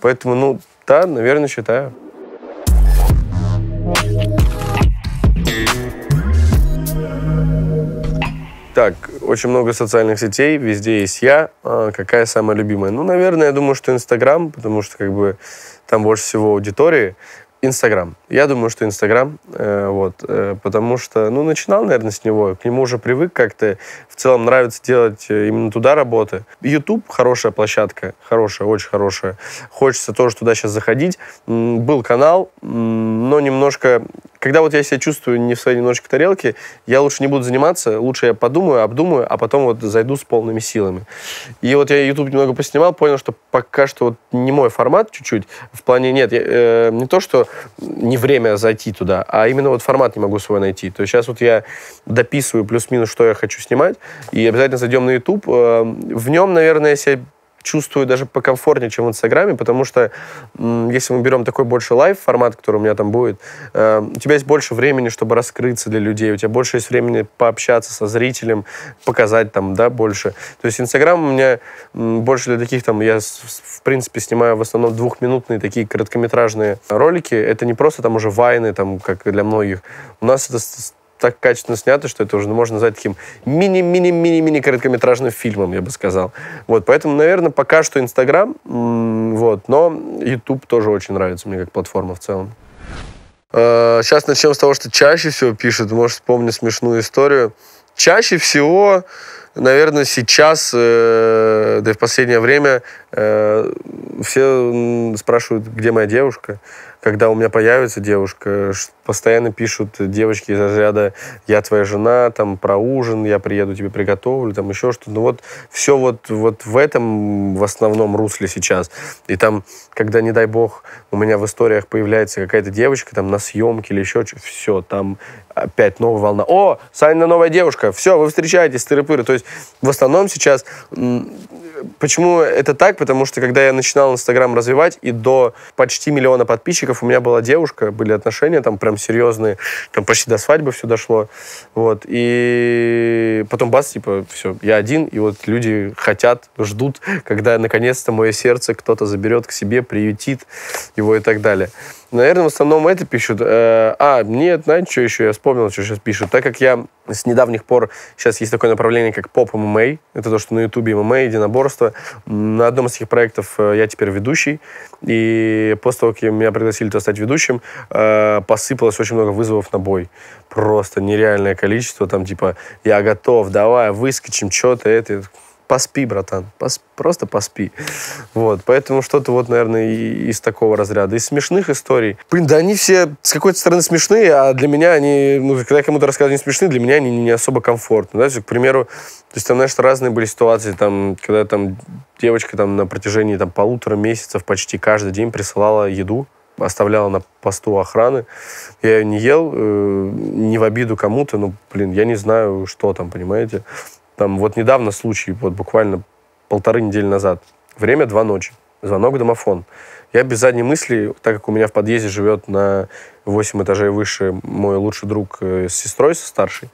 Поэтому, ну, да, наверное, считаю. Так, очень много социальных сетей, везде есть я. А какая самая любимая? Ну, наверное, я думаю, что Инстаграм, потому что как бы там больше всего аудитории. Инстаграм. Я думаю, что Инстаграм, э, вот, э, потому что, ну, начинал, наверное, с него, к нему уже привык как-то, в целом нравится делать именно туда работы. Ютуб хорошая площадка, хорошая, очень хорошая. Хочется тоже туда сейчас заходить. М-м, был канал, м-м, но немножко, когда вот я себя чувствую не в своей немножко тарелке, я лучше не буду заниматься, лучше я подумаю, обдумаю, а потом вот зайду с полными силами. И вот я Ютуб немного поснимал, понял, что пока что вот не мой формат чуть-чуть, в плане нет, я, э, не то, что не время зайти туда, а именно вот формат не могу свой найти. То есть сейчас вот я дописываю плюс-минус, что я хочу снимать, и обязательно зайдем на YouTube. В нем, наверное, я себя чувствую даже покомфортнее, чем в Инстаграме, потому что если мы берем такой больше лайв-формат, который у меня там будет, у тебя есть больше времени, чтобы раскрыться для людей, у тебя больше есть времени пообщаться со зрителем, показать там, да, больше. То есть Инстаграм у меня больше для таких там, я в принципе снимаю в основном двухминутные такие короткометражные ролики, это не просто там уже вайны, там, как для многих. У нас это так качественно снято, что это уже можно назвать таким мини-мини-мини-мини короткометражным фильмом, я бы сказал. Вот, поэтому, наверное, пока что Инстаграм, вот, но Ютуб тоже очень нравится мне как платформа в целом. Сейчас начнем с того, что чаще всего пишут, может, вспомню смешную историю. Чаще всего, наверное, сейчас, э, да и в последнее время, э, все спрашивают, где моя девушка. Когда у меня появится девушка, постоянно пишут девочки из разряда «я твоя жена», там, «про ужин», «я приеду, тебе приготовлю», там, еще что-то. Ну вот все вот, вот в этом в основном русле сейчас. И там, когда, не дай бог, у меня в историях появляется какая-то девочка там на съемке или еще что-то, все, там опять новая волна. «О, Санина новая девушка! Все, вы встречаетесь, тыры-пыры». То есть в основном сейчас... Почему это так? Потому что когда я начинал Инстаграм развивать, и до почти миллиона подписчиков у меня была девушка, были отношения там прям серьезные, там почти до свадьбы все дошло. Вот. И потом бац, типа, все, я один, и вот люди хотят, ждут, когда наконец-то мое сердце кто-то заберет к себе, приютит его и так далее. Наверное, в основном это пишут. А, нет, знаете, что еще? Я вспомнил, что сейчас пишут. Так как я с недавних пор... Сейчас есть такое направление, как поп-ММА. Это то, что на Ютубе ММА, единоборство. На одном из этих проектов я теперь ведущий. И после того, как меня пригласили туда стать ведущим, посыпалось очень много вызовов на бой. Просто нереальное количество. Там типа, я готов, давай, выскочим, что-то это... Поспи, братан, Пос... просто поспи. Вот, поэтому что-то вот, наверное, и... из такого разряда. Из смешных историй. Блин, да они все с какой-то стороны смешные, а для меня они, ну, когда я кому-то рассказываю, они смешные, для меня они не особо комфортны. Да? К примеру, то есть там, знаешь, разные были ситуации, там, когда там девочка там на протяжении там полутора месяцев почти каждый день присылала еду, оставляла на посту охраны. Я ее не ел, э... не в обиду кому-то, но, блин, я не знаю, что там, понимаете? Там вот недавно случай, вот буквально полторы недели назад. Время два ночи. Звонок в домофон. Я без задней мысли, так как у меня в подъезде живет на восемь этажей выше мой лучший друг с сестрой, со старшей,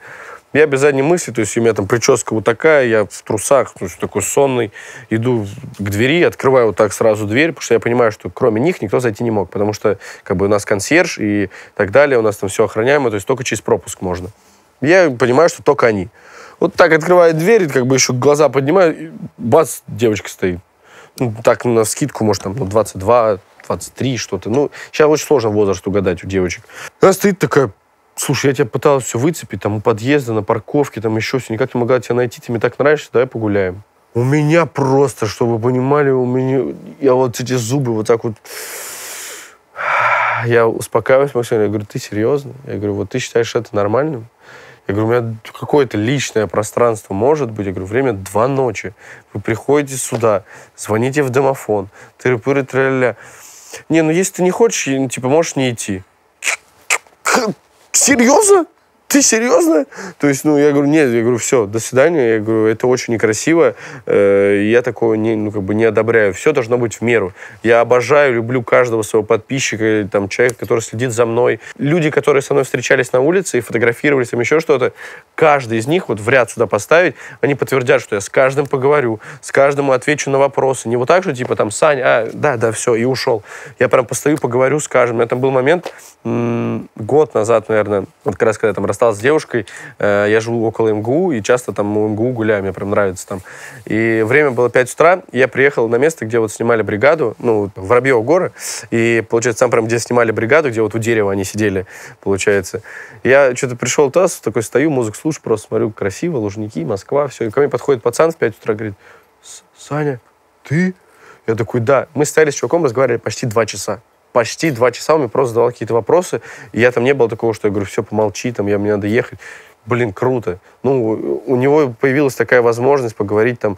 я без задней мысли, то есть у меня там прическа вот такая, я в трусах, то есть такой сонный, иду к двери, открываю вот так сразу дверь, потому что я понимаю, что кроме них никто зайти не мог, потому что как бы у нас консьерж и так далее, у нас там все охраняемо, то есть только через пропуск можно. Я понимаю, что только они. Вот так открывает дверь, как бы еще глаза поднимаю, и бац, девочка стоит. Ну, так, на вскидку, может, там, ну, двадцать два, двадцать три, что-то. Ну, сейчас очень сложно возраст угадать у девочек. Она стоит такая, слушай, я тебя пыталась все выцепить, там, у подъезда, на парковке, там, еще все, никак не могла тебя найти, ты мне так нравишься, давай погуляем. У меня просто, чтобы вы понимали, у меня, я вот эти зубы вот так вот... Я успокаиваюсь, Максим, я говорю, ты серьезно? Я говорю, вот ты считаешь это нормальным? Я говорю, у меня какое-то личное пространство может быть. Я говорю, время два ночи. Вы приходите сюда, звоните в домофон. Тыры-пыры-тра-ля-ля. Не, ну если ты не хочешь, типа, можешь не идти. Серьезно? Ты серьезно? То есть, ну, я говорю, нет, я говорю, все, до свидания. Я говорю, это очень некрасиво. Я такого не, ну, как бы не одобряю. Все должно быть в меру. Я обожаю, люблю каждого своего подписчика или там человека, который следит за мной. Люди, которые со мной встречались на улице и фотографировались, там еще что-то, каждый из них вот в ряд сюда поставить, они подтвердят, что я с каждым поговорю, с каждому отвечу на вопросы. Не вот так же, типа там, Сань, а, да, да, все, и ушел. Я прям постою, поговорю с каждым. У меня там был момент м-м, год назад, наверное, вот как раз когда я там расстался с девушкой, э, я живу около МГУ, и часто там у МГУ гуляю, мне прям нравится там. И время было пять утра, я приехал на место, где вот снимали бригаду, ну, Воробьёвы горы, и, получается, там прям где снимали бригаду, где вот у дерева они сидели, получается. Я что-то пришел туда, такой стою, музыку слушаю, просто смотрю, красиво, Лужники, Москва, все. И ко мне подходит пацан в пять утра, говорит, Саня, ты? Я такой, да. Мы стояли с чуваком, разговаривали почти два часа. Почти два часа он мне просто задавал какие-то вопросы, и я там не было такого, что я говорю, все, помолчи, там, я, мне надо ехать. Блин, круто. Ну, у него появилась такая возможность поговорить там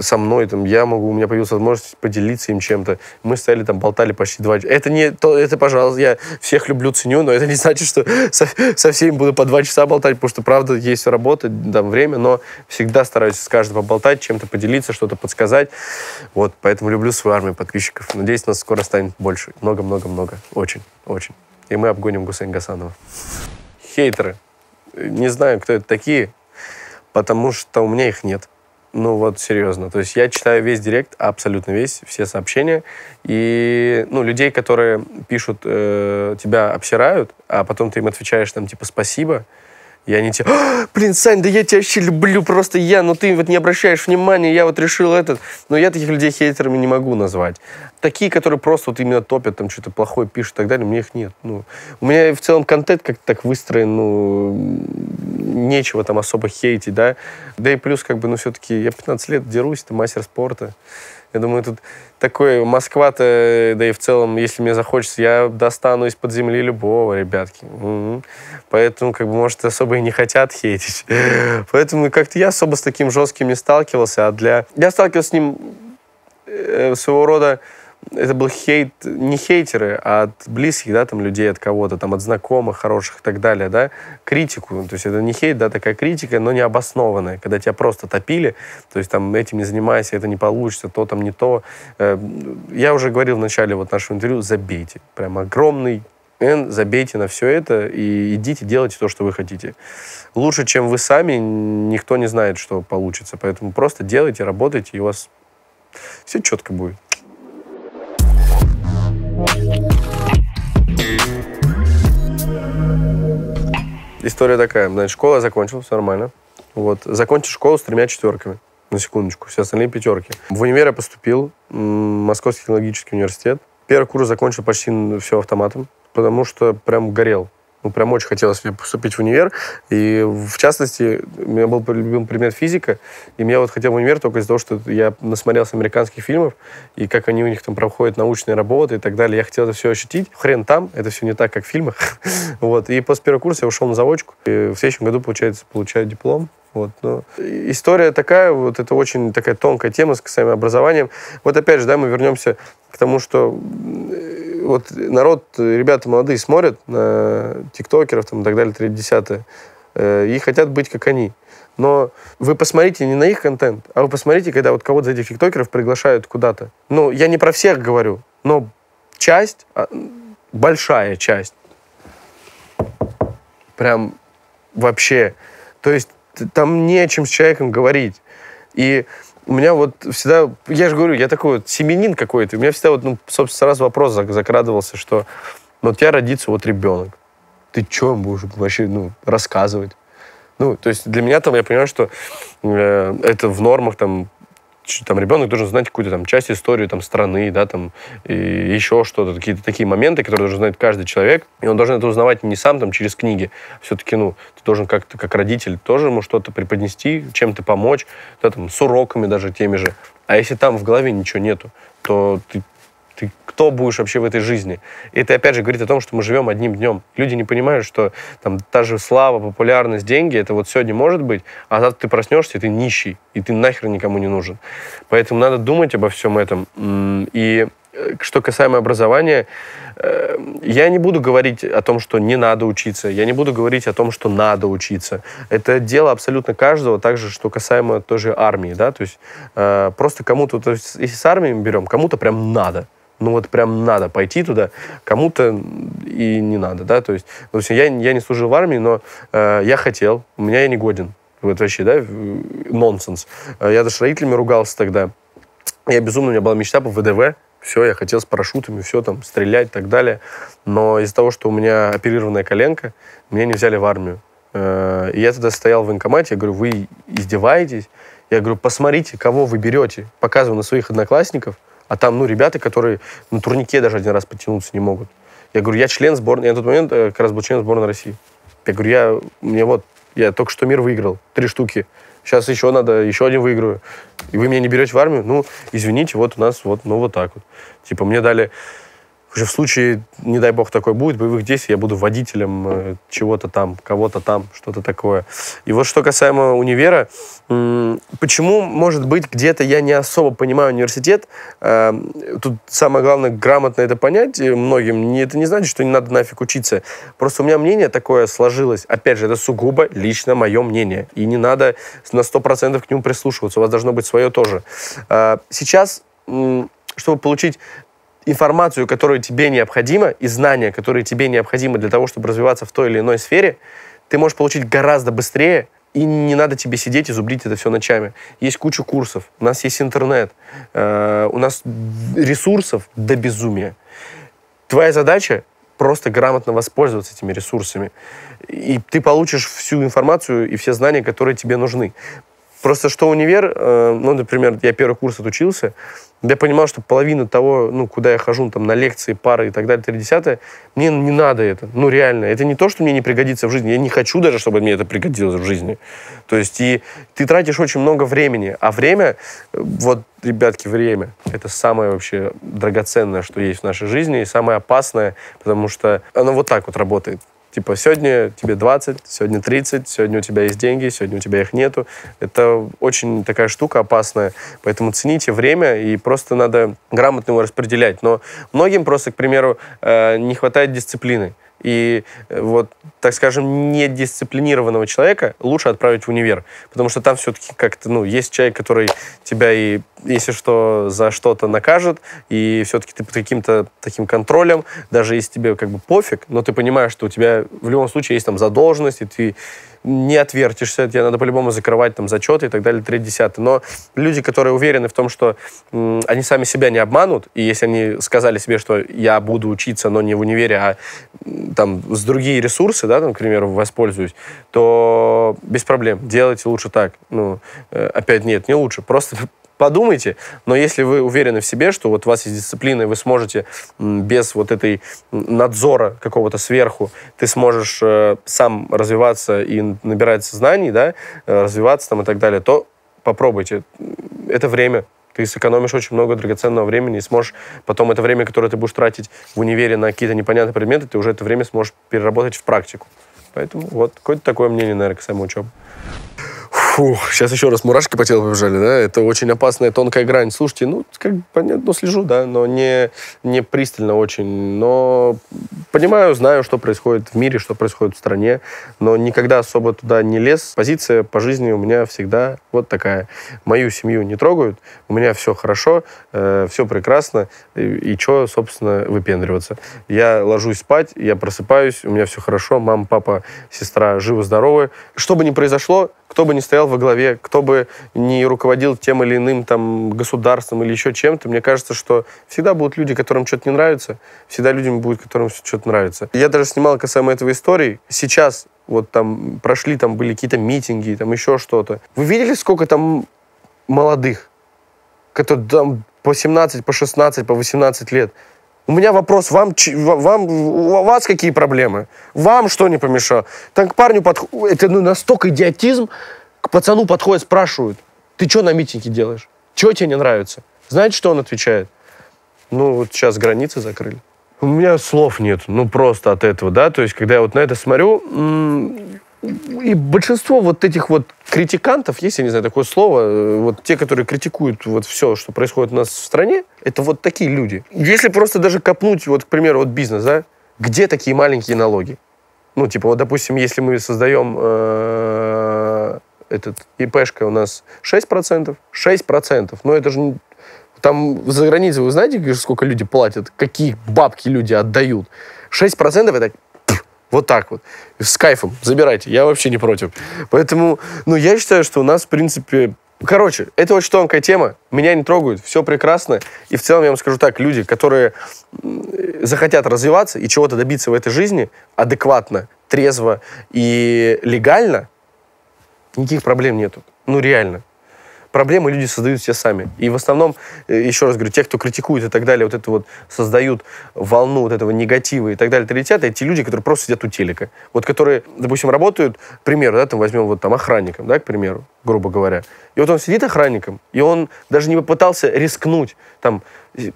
со мной, там, я могу, у меня появилась возможность поделиться им чем-то. Мы стояли там, болтали почти два часа. Это не то, это, пожалуйста, я всех люблю, ценю, но это не значит, что со, со всеми буду по два часа болтать, потому что, правда, есть работа, там, время, но всегда стараюсь с каждым поболтать, чем-то поделиться, что-то подсказать. Вот, поэтому люблю свою армию подписчиков. Надеюсь, нас скоро станет больше. Много-много-много. Очень, очень. И мы обгоним Гусейн Гасанова. Хейтеры. Не знаю, кто это такие, потому что у меня их нет. Ну вот, серьезно. То есть я читаю весь директ, абсолютно весь, все сообщения. И, ну, людей, которые пишут, э, тебя обсирают, а потом ты им отвечаешь, там, типа, спасибо. И они тебе, а, блин, Сань, да я тебя вообще люблю, просто я, ну ты вот не обращаешь внимания, я вот решил этот. Но я таких людей хейтерами не могу назвать. Такие, которые просто вот именно топят, там что-то плохое пишут и так далее, у меня их нет. Ну, у меня в целом контент как-то так выстроен, ну, нечего там особо хейтить, да. Да и плюс, как бы, ну все-таки я пятнадцать лет дерусь, это мастер спорта. Я думаю, тут такой Москва-то, да и в целом, если мне захочется, я достану из-под земли любого, ребятки. М-м-м. Поэтому, как бы, может, особо и не хотят хейтить. Поэтому как-то я особо с таким жестким не сталкивался, а для... Я сталкивался с ним э, своего рода... Это был хейт, не хейтеры, а от близких, да, там, людей, от кого-то, там, от знакомых, хороших и так далее, да, критику. То есть это не хейт, да, такая критика, но не обоснованная, когда тебя просто топили, то есть там этим не занимайся, это не получится, то там не то. Я уже говорил в начале вот нашего интервью, забейте. Прям огромный N, забейте на все это и идите, делайте то, что вы хотите. Лучше, чем вы сами, никто не знает, что получится. Поэтому просто делайте, работайте, и у вас все четко будет. история такая. Значит, школа закончила, все нормально. Вот. Закончил школу с тремя четверками. На секундочку. Все остальные пятерки. В универ я поступил. Московский технологический университет. Первый курс закончил почти все автоматом, потому что прям горел. Ну, прям очень хотелось мне поступить в универ. И, в частности, у меня был любимый предмет физика. И я вот хотел в универ только из-за того, что я насмотрелся американских фильмов, и как они у них там проходят научные работы и так далее. Я хотел это все ощутить. Хрен там, это все не так, как в фильмах. Вот. И после первого курса я ушел на заочку. И в следующем году, получается, получаю диплом. Вот, но история такая, вот это очень такая тонкая тема с самим образованием. Вот опять же, да, мы вернемся к тому, что вот народ, ребята молодые смотрят на тиктокеров там, и так далее, тридцатые, э, и хотят быть как они. Но вы посмотрите не на их контент, а вы посмотрите, когда вот кого-то из этих тиктокеров приглашают куда-то. Ну, я не про всех говорю, но часть, большая часть, прям вообще, то есть там не о чем с человеком говорить. И у меня вот всегда, я же говорю, я такой вот семенин какой-то, у меня всегда вот, ну, собственно, сразу вопрос закрадывался, что ну, у тебя родится вот ребенок, ты что им будешь вообще, ну, рассказывать? Ну, то есть для меня там, я понимаю, что э, это в нормах, там, там, ребенок должен знать какую-то там часть истории там, страны, да, там, и еще что-то, какие-то такие моменты, которые должен знать каждый человек, и он должен это узнавать не сам там через книги. Все-таки, ну, ты должен как-то, как родитель, тоже ему что-то преподнести, чем-то помочь, да, там, с уроками даже теми же. А если там в голове ничего нету, то ты, ты кто будешь вообще в этой жизни? И это, опять же, говорит о том, что мы живем одним днем. Люди не понимают, что там та же слава, популярность, деньги, это вот сегодня может быть, а завтра ты проснешься, и ты нищий, и ты нахер никому не нужен. Поэтому надо думать обо всем этом. И что касаемо образования, я не буду говорить о том, что не надо учиться, я не буду говорить о том, что надо учиться. Это дело абсолютно каждого, также, что касаемо той же армии, да, то есть просто кому-то, то есть, если с армией берем, кому-то прям надо. Ну вот прям надо пойти туда, кому-то и не надо, да, то есть, то есть я, я не служил в армии, но э, я хотел, у меня я не годен, вот вообще, да, нонсенс. Я даже с родителями ругался тогда, я безумно, у меня была мечта по вэ дэ вэ, все, я хотел с парашютами, все там, стрелять и так далее, но из-за того, что у меня оперированная коленка, меня не взяли в армию. Э, и я тогда стоял в военкомате, я говорю, вы издеваетесь? Я говорю, посмотрите, кого вы берете, показываю на своих одноклассников, а там, ну, ребята, которые на турнике даже один раз подтянуться не могут. Я говорю, я член сборной, я на тот момент как раз был член сборной России. Я говорю, я, мне вот, я только что мир выиграл, три штуки. Сейчас еще надо, еще один выиграю. И вы меня не берете в армию? Ну, извините, вот у нас вот, ну, вот так вот. Типа, мне дали, уже в случае, не дай бог, такой будет, боевых действий, я буду водителем чего-то там, кого-то там, что-то такое. И вот что касаемо универа, почему, может быть, где-то я не особо понимаю университет, тут самое главное грамотно это понять многим, это не значит, что не надо нафиг учиться. Просто у меня мнение такое сложилось, опять же, это сугубо лично мое мнение, и не надо на сто процентов к нему прислушиваться, у вас должно быть свое тоже. Сейчас, чтобы получить информацию, которая тебе необходима, и знания, которые тебе необходимы для того, чтобы развиваться в той или иной сфере, ты можешь получить гораздо быстрее, и не надо тебе сидеть и зубрить это все ночами. Есть куча курсов, у нас есть интернет, э, у нас ресурсов до безумия. Твоя задача просто грамотно воспользоваться этими ресурсами, и ты получишь всю информацию и все знания, которые тебе нужны. Просто что универ, э, ну, например, я первый курс отучился, я понимал, что половина того, ну, куда я хожу, там, на лекции, пары и так далее, тридцатые, мне не надо это, ну, реально. Это не то, что мне не пригодится в жизни, я не хочу даже, чтобы мне это пригодилось в жизни. То есть и ты тратишь очень много времени, а время, вот, ребятки, время, это самое вообще драгоценное, что есть в нашей жизни, и самое опасное, потому что оно вот так вот работает. Типа, сегодня тебе двадцать, сегодня тридцать, сегодня у тебя есть деньги, сегодня у тебя их нету. Это очень такая штука опасная. Поэтому цените время, и просто надо грамотно его распределять. Но многим просто, к примеру, не хватает дисциплины. И вот, так скажем, недисциплинированного человека лучше отправить в универ. Потому что там все-таки как-то, ну, есть человек, который тебя и если что, за что-то накажет, и все-таки ты под каким-то таким контролем, даже если тебе как бы пофиг, но ты понимаешь, что у тебя в любом случае есть там задолженность, и ты не отвертишься, тебе надо по-любому закрывать там зачеты и так далее, три десятых. Но люди, которые уверены в том, что м, они сами себя не обманут, и если они сказали себе, что я буду учиться, но не в универе, а м, там с другие ресурсы, да, там, к примеру, воспользуюсь, то без проблем, делайте лучше так. Ну, опять нет, не лучше, просто подумайте, но если вы уверены в себе, что вот у вас есть дисциплина, и вы сможете без вот этой надзора какого-то сверху, ты сможешь э, сам развиваться и набирать знаний, да, развиваться там и так далее, то попробуйте. Это время. Ты сэкономишь очень много драгоценного времени и сможешь потом это время, которое ты будешь тратить в универе на какие-то непонятные предметы, ты уже это время сможешь переработать в практику. Поэтому вот какое-то такое мнение, наверное, касаемо учебы. Фух, сейчас еще раз мурашки по телу побежали, да? Это очень опасная тонкая грань. Слушайте, ну, как понятно, слежу, да, но не, не пристально очень. Но понимаю, знаю, что происходит в мире, что происходит в стране, но никогда особо туда не лез. Позиция по жизни у меня всегда вот такая. Мою семью не трогают, у меня все хорошо, э, все прекрасно, и, и что, собственно, выпендриваться? Я ложусь спать, я просыпаюсь, у меня все хорошо, мама, папа, сестра живы-здоровы. Что бы ни произошло, кто бы ни стоял во главе, кто бы ни руководил тем или иным там государством или еще чем-то, мне кажется, что всегда будут люди, которым что-то не нравится, всегда людям будут, которым что-то нравится. Я даже снимал касаемо этого истории. Сейчас вот там прошли, там были какие-то митинги, там еще что-то. Вы видели, сколько там молодых, которые там по семнадцать, по шестнадцать, по восемнадцать лет? У меня вопрос, вам, вам, у вас какие проблемы? Вам что не помешало? Там к парню подходит, это ну, настолько идиотизм, к пацану подходят, спрашивают, ты что на митинге делаешь? Чего тебе не нравится? Знаете, что он отвечает? Ну, вот сейчас границы закрыли. У меня слов нет, ну просто от этого, да? То есть, когда я вот на это смотрю, и большинство вот этих вот критикантов, есть, я не знаю, такое слово, вот те, которые критикуют вот все, что происходит у нас в стране, это вот такие люди. Если просто даже копнуть, вот, к примеру, вот бизнес, да, где такие маленькие налоги? Ну, типа, вот, допустим, если мы создаем э, этот ИПшка у нас шесть процентов, шесть процентов, но это же там за границей, вы знаете, сколько люди платят, какие бабки люди отдают? шесть процентов это... Вот так вот. С кайфом. Забирайте. Я вообще не против. Поэтому, ну, я считаю, что у нас, в принципе... Короче, это очень тонкая тема. Меня не трогают. Все прекрасно. И в целом, я вам скажу так, люди, которые захотят развиваться и чего-то добиться в этой жизни адекватно, трезво и легально, никаких проблем нету. Ну, реально. Проблемы люди создают все сами. И в основном, еще раз говорю, те, кто критикует и так далее, вот это вот создают волну вот этого негатива и так далее, тридцать, это те люди, которые просто сидят у телека. Вот которые, допустим, работают, к примеру, да, там возьмем вот там охранником, да, к примеру, грубо говоря. И вот он сидит охранником, и он даже не попытался рискнуть, там,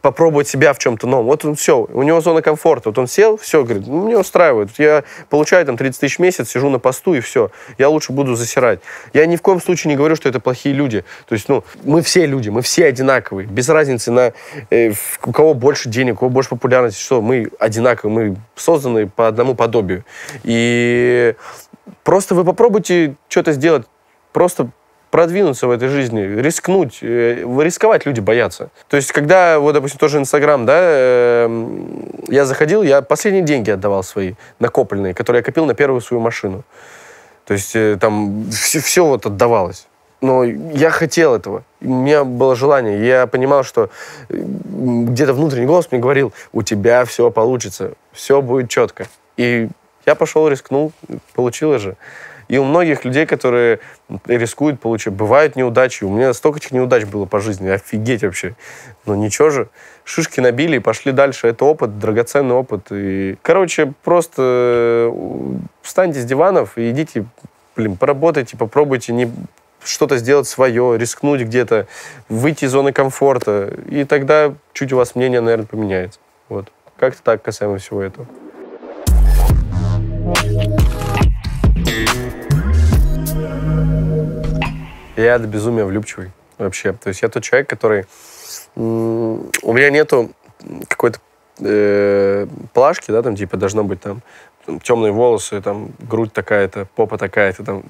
попробовать себя в чем-то новом. Вот он все, у него зона комфорта. Вот он сел, все, говорит, ну, меня устраивает. Я получаю там тридцать тысяч в месяц, сижу на посту и все. Я лучше буду засирать. Я ни в коем случае не говорю, что это плохие люди. То есть, ну, мы все люди, мы все одинаковые. Без разницы на э, у кого больше денег, у кого больше популярности, что мы одинаковые, мы созданы по одному подобию. И просто вы попробуйте что-то сделать, просто продвинуться в этой жизни, рискнуть, рисковать люди боятся. То есть, когда, вот, допустим, тоже Инстаграм, да, я заходил, я последние деньги отдавал свои, накопленные, которые я копил на первую свою машину. То есть, там все, все вот отдавалось. Но я хотел этого. У меня было желание. Я понимал, что где-то внутренний голос мне говорил, у тебя все получится, все будет четко. И я пошел, рискнул, получилось же. И у многих людей, которые рискуют, получают, бывают неудачи. У меня столько неудач было по жизни. Офигеть вообще. Ну ничего же. Шишки набили и пошли дальше. Это опыт, драгоценный опыт. И, короче, просто встаньте с диванов и идите, блин, поработайте, попробуйте не... что-то сделать свое, рискнуть где-то, выйти из зоны комфорта. И тогда чуть у вас мнение, наверное, поменяется. Вот. Как-то так касаемо всего этого. Я до безумия влюбчивый вообще. То есть я тот человек, который... У меня нету какой-то э, плашки, да, там типа должно быть там темные волосы, там грудь такая-то, попа такая-то, там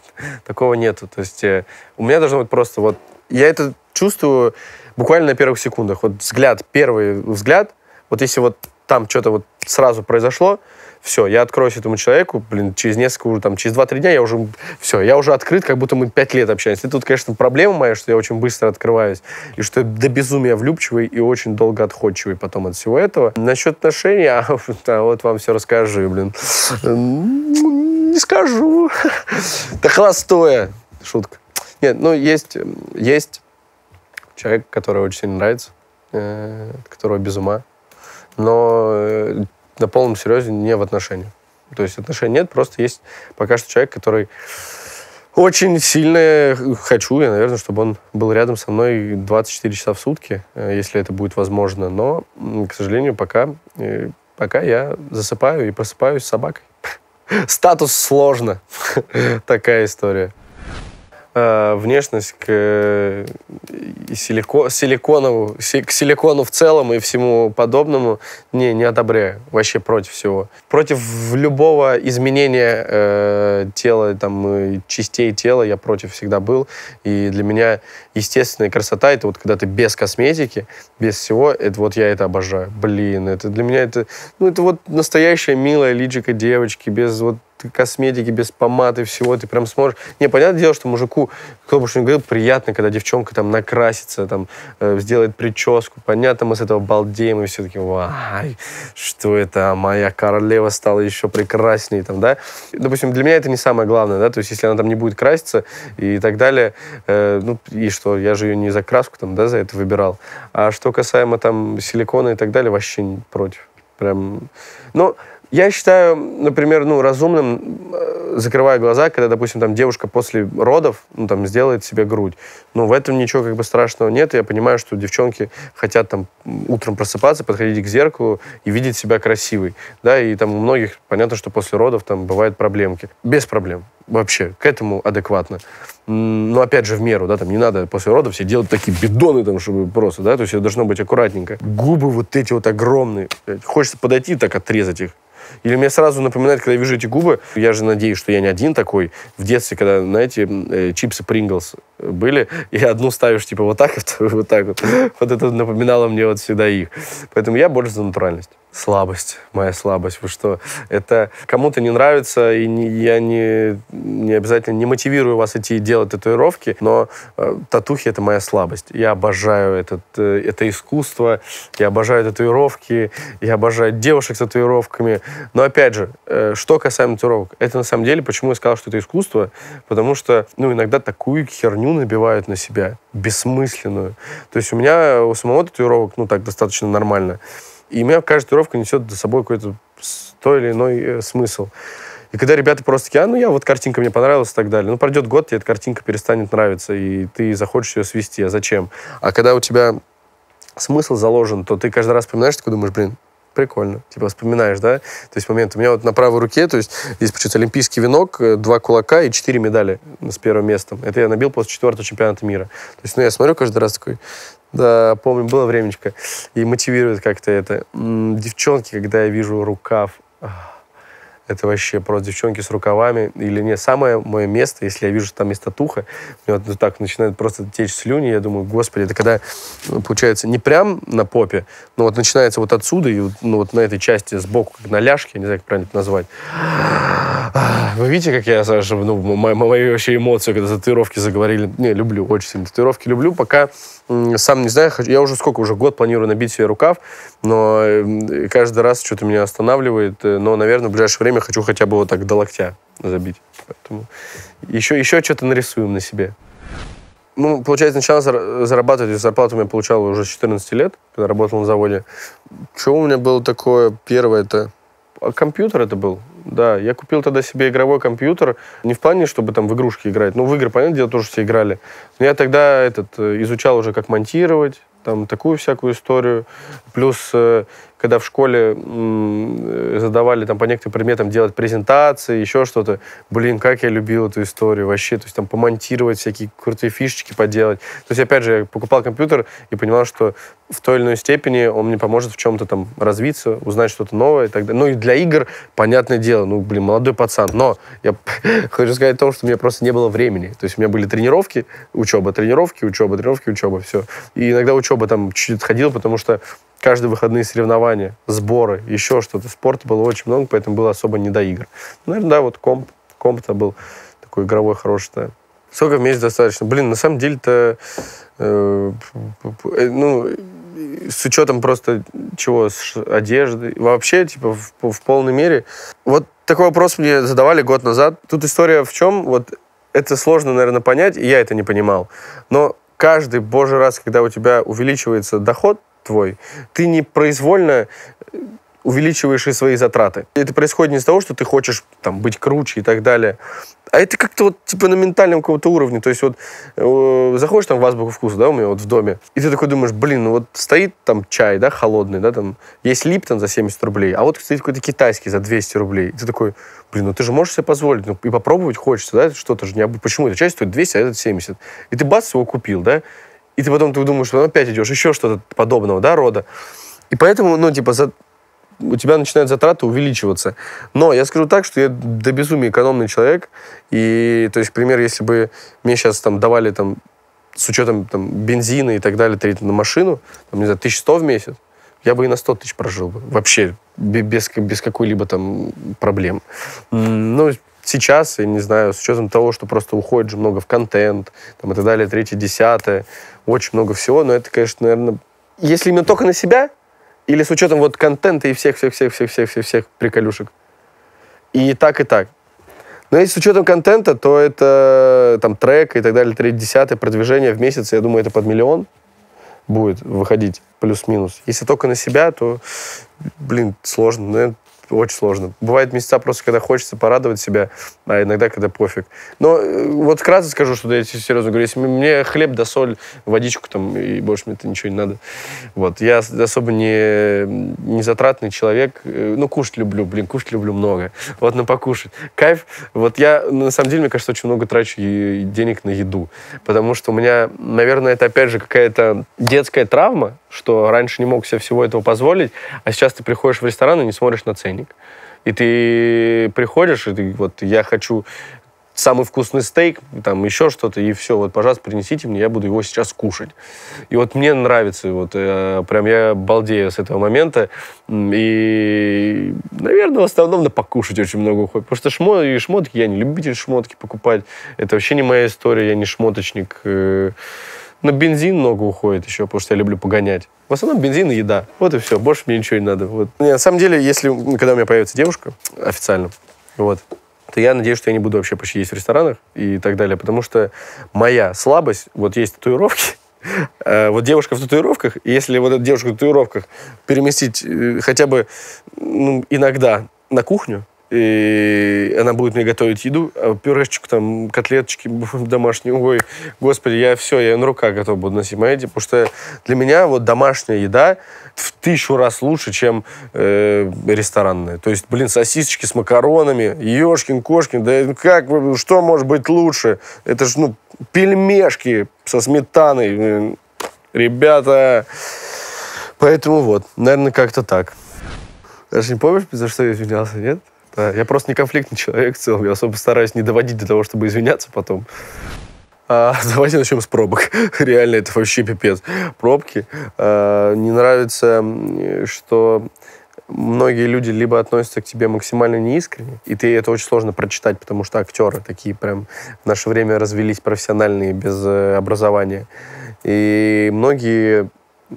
такого нету. То есть э, у меня должно быть просто вот... Я это чувствую буквально на первых секундах. Вот взгляд, первый взгляд, вот если вот там что-то вот сразу произошло, все, я откроюсь этому человеку, блин, через несколько, уже там, через два-три дня я уже, все, я уже открыт, как будто мы пять лет общаемся. И тут, конечно, проблема моя, что я очень быстро открываюсь, и что я до безумия влюбчивый и очень долго отходчивый потом от всего этого. Насчет отношений, а, а вот вам все расскажи, блин. Не скажу. Да холостое. Шутка. Нет, ну, есть, есть человек, который очень сильно нравится, от которого без ума, но на полном серьезе не в отношениях. То есть отношений нет, просто есть пока что человек, который очень сильно хочу, я, наверное, чтобы он был рядом со мной двадцать четыре часа в сутки, если это будет возможно. Но, к сожалению, пока, пока я засыпаю и просыпаюсь с собакой. Статус сложно. Такая история. Внешность к силикону, к силикону в целом и всему подобному не, не одобряю. Вообще против всего. Против любого изменения э, тела, там, частей тела я против всегда был. И для меня естественная красота, это вот когда ты без косметики, без всего, это вот я это обожаю. Блин, это для меня это... Ну, это вот настоящая милая личико девочки, без вот косметики, без помад и всего, ты прям сможешь... Не, понятное дело, что мужику, кто бы что ни говорил, приятно, когда девчонка там накрасится, там, э, сделает прическу. Понятно, мы с этого балдеем, и все таки, вай, что это, моя королева стала еще прекраснее, там, да? Допустим, для меня это не самое главное, да, то есть если она там не будет краситься и так далее, э, ну, и что, я же ее не за краску, там, да, за это выбирал. А что касаемо, там, силикона и так далее, вообще не против. Прям... Ну... Я считаю, например, ну, разумным, закрывая глаза, когда, допустим, там девушка после родов, ну, там, сделает себе грудь. Ну, в этом ничего как бы страшного нет. Я понимаю, что девчонки хотят там утром просыпаться, подходить к зеркалу и видеть себя красивой. Да, и там у многих понятно, что после родов там бывают проблемки. Без проблем. Вообще, к этому адекватно. Но опять же в меру, да, там не надо после родов все делать такие бидоны там, чтобы просто, да, то есть это должно быть аккуратненько. Губы вот эти вот огромные. Хочется подойти и так отрезать их. Или мне сразу напоминает, когда я вижу эти губы, я же надеюсь, что я не один такой. В детстве, когда, знаете, чипсы Принглс были, и одну ставишь типа вот так, вот, вот так вот. Вот это напоминало мне вот всегда их. Поэтому я больше за натуральность. Слабость, моя слабость, вы что? Это кому-то не нравится, и не, я не, не обязательно не мотивирую вас идти и делать татуировки, но э, татухи — это моя слабость. Я обожаю этот, э, это искусство, я обожаю татуировки, я обожаю девушек с татуировками. Но опять же, э, что касаемо татуировок, это на самом деле, почему я сказал, что это искусство, потому что, ну, иногда такую херню набивают на себя, бессмысленную. То есть у меня у самого татуировок, ну, так достаточно нормально. И у меня каждая татуировка несет за собой какой-то той или иной смысл. И когда ребята просто такие, а, ну я вот картинка мне понравилась и так далее. Ну пройдет год, тебе эта картинка перестанет нравиться, и ты захочешь ее свести. А зачем? А когда у тебя смысл заложен, то ты каждый раз вспоминаешь, такой думаешь, блин, прикольно. Типа вспоминаешь, да? То есть момент. У меня вот на правой руке, то есть здесь получается олимпийский венок, два кулака и четыре медали с первым местом. Это я набил после четвертого чемпионата мира. То есть, ну я смотрю каждый раз такой... Да, помню, было времечко. И мотивирует как-то это. Девчонки, когда я вижу рукав, это вообще просто девчонки с рукавами. Или нет, самое мое место, если я вижу, что там есть татуха, мне вот так начинает просто течь слюни, я думаю, господи, это когда, получается, не прям на попе, но вот начинается вот отсюда, и вот, ну, вот на этой части сбоку, как на ляжке, я не знаю, как правильно это назвать. Вы видите, как я, Саша, ну, мои, мои вообще эмоции, когда татуировки заговорили? Не, люблю, очень сильно татуировки люблю, пока сам не знаю, я уже сколько, уже год планирую набить себе рукав, но каждый раз что-то меня останавливает, но, наверное, в ближайшее время хочу хотя бы вот так до локтя забить. Поэтому еще, еще что-то нарисуем на себе. Ну, получается, начал зарабатывать, зарплату я получал уже с четырнадцати лет, когда работал на заводе. Что у меня было такое первое-то? Компьютер это был, да. Я купил тогда себе игровой компьютер. Не в плане, чтобы там в игрушки играть. Ну, в игры, понятное дело, тоже все играли. Но я тогда этот, изучал уже, как монтировать, там, такую всякую историю. Плюс, когда в школе задавали там по некоторым предметам делать презентации, еще что-то. Блин, как я любил эту историю вообще. То есть там помонтировать, всякие крутые фишечки поделать. То есть, опять же, я покупал компьютер и понимал, что в той или иной степени он мне поможет в чем-то там развиться, узнать что-то новое и так далее. Ну и для игр, понятное дело, ну, блин, молодой пацан. Но я хочу сказать о том, что у меня просто не было времени. То есть у меня были тренировки, учеба, тренировки, учеба, тренировки, учеба, все. И иногда учеба там чуть-чуть отходила, потому что каждые выходные соревнования, сборы, еще что-то. Спорта было очень много, поэтому было особо не до игр. Наверное, да, вот комп. Комп-то был такой игровой хороший. Да. Сколько в месяц достаточно? Блин, на самом деле-то... Э, ну... С учетом просто чего, с одежды, вообще, типа, в, в полной мере. Вот такой вопрос мне задавали год назад. Тут история в чем? Вот это сложно, наверное, понять, и я это не понимал. Но каждый божий раз, когда у тебя увеличивается доход твой, ты непроизвольно увеличиваешь и свои затраты. Это происходит не из того, что ты хочешь там быть круче и так далее, а это как-то вот типа на ментальном каком-то уровне. То есть вот э, заходишь там в Азбуку вкуса, да, у меня вот в доме, и ты такой думаешь, блин, ну вот стоит там чай, да, холодный, да, там есть Липтон за семьдесят рублей, а вот стоит какой-то китайский за двести рублей. И ты такой, блин, ну ты же можешь себе позволить, ну и попробовать хочется, да, что-то же не обычно. Почему эта чай стоит двести, а этот семьдесят? И ты бац, его купил, да, и ты потом ты думаешь, ну опять идешь, еще что-то подобного, да, рода. И поэтому, ну типа за... у тебя начинают затраты увеличиваться. Но я скажу так, что я до безумия экономный человек. И, то есть, к примеру, если бы мне сейчас там давали там, с учетом там, бензина и так далее, тратить на машину, там, не знаю, тысяча сто в месяц, я бы и на сто тысяч прожил бы. Вообще, без, без какой-либо там проблем. Ну, сейчас, я не знаю, с учетом того, что просто уходит же много в контент, там, и так далее, третье, десятое, очень много всего, но это, конечно, наверное... Если именно только на себя... Или с учетом вот контента и всех-всех-всех-всех-всех-всех приколюшек. И так, и так. Но если с учетом контента, то это там трек и так далее, тридцать, продвижение в месяц, я думаю, это под миллион будет выходить, плюс-минус. Если только на себя, то, блин, сложно, наверное, очень сложно. Бывают месяца просто, когда хочется порадовать себя, а иногда, когда пофиг. Но вот вкратце скажу, что да, я серьезно говорю, если мне хлеб да соль, водичку там, и больше мне-то ничего не надо. Вот. Я особо не, не затратный человек. Ну, кушать люблю, блин, кушать люблю много. Вот, ну, покушать. Кайф. Вот я, на самом деле, мне кажется, очень много трачу денег на еду. Потому что у меня, наверное, это, опять же, какая-то детская травма, что раньше не мог себе всего этого позволить, а сейчас ты приходишь в ресторан и не смотришь на ценник. И ты приходишь, и ты, вот, я хочу самый вкусный стейк, там еще что-то, и все, вот, пожалуйста, принесите мне, я буду его сейчас кушать. И вот мне нравится, вот, прям я балдею с этого момента, и, наверное, в основном на покушать очень много уходит, потому что шмо, и шмотки, я не любитель шмотки покупать, это вообще не моя история, я не шмоточник. На бензин много уходит еще, потому что я люблю погонять. В основном бензин и еда. Вот и все. Больше мне ничего не надо. Вот. Не, на самом деле, если, когда у меня появится девушка официально, вот, то я надеюсь, что я не буду вообще почти есть в ресторанах и так далее. Потому что моя слабость... Вот есть татуировки. Вот девушка в татуировках. И если вот эту девушку в татуировках переместить хотя бы ну, иногда на кухню, и она будет мне готовить еду, а пюрешечку, там, котлеточки домашние, ой, господи, я все, я на руках готов буду носить, понимаете? Потому что для меня вот домашняя еда в тысячу раз лучше, чем э, ресторанная. То есть, блин, сосисочки с макаронами, ешкин-кошкин, да как, что может быть лучше? Это же, ну, пельмешки со сметаной, ребята. Поэтому вот, наверное, как-то так. Даже не помнишь, за что я извинялся, нет? Да, я просто не конфликтный человек в целом. Я особо стараюсь не доводить до того, чтобы извиняться потом. А, давайте начнем с пробок. Реально, это вообще пипец. Пробки. А, не нравится, что многие люди либо относятся к тебе максимально неискренне, и ты это очень сложно прочитать, потому что актеры такие прям в наше время развелись профессиональные, без образования. И многие,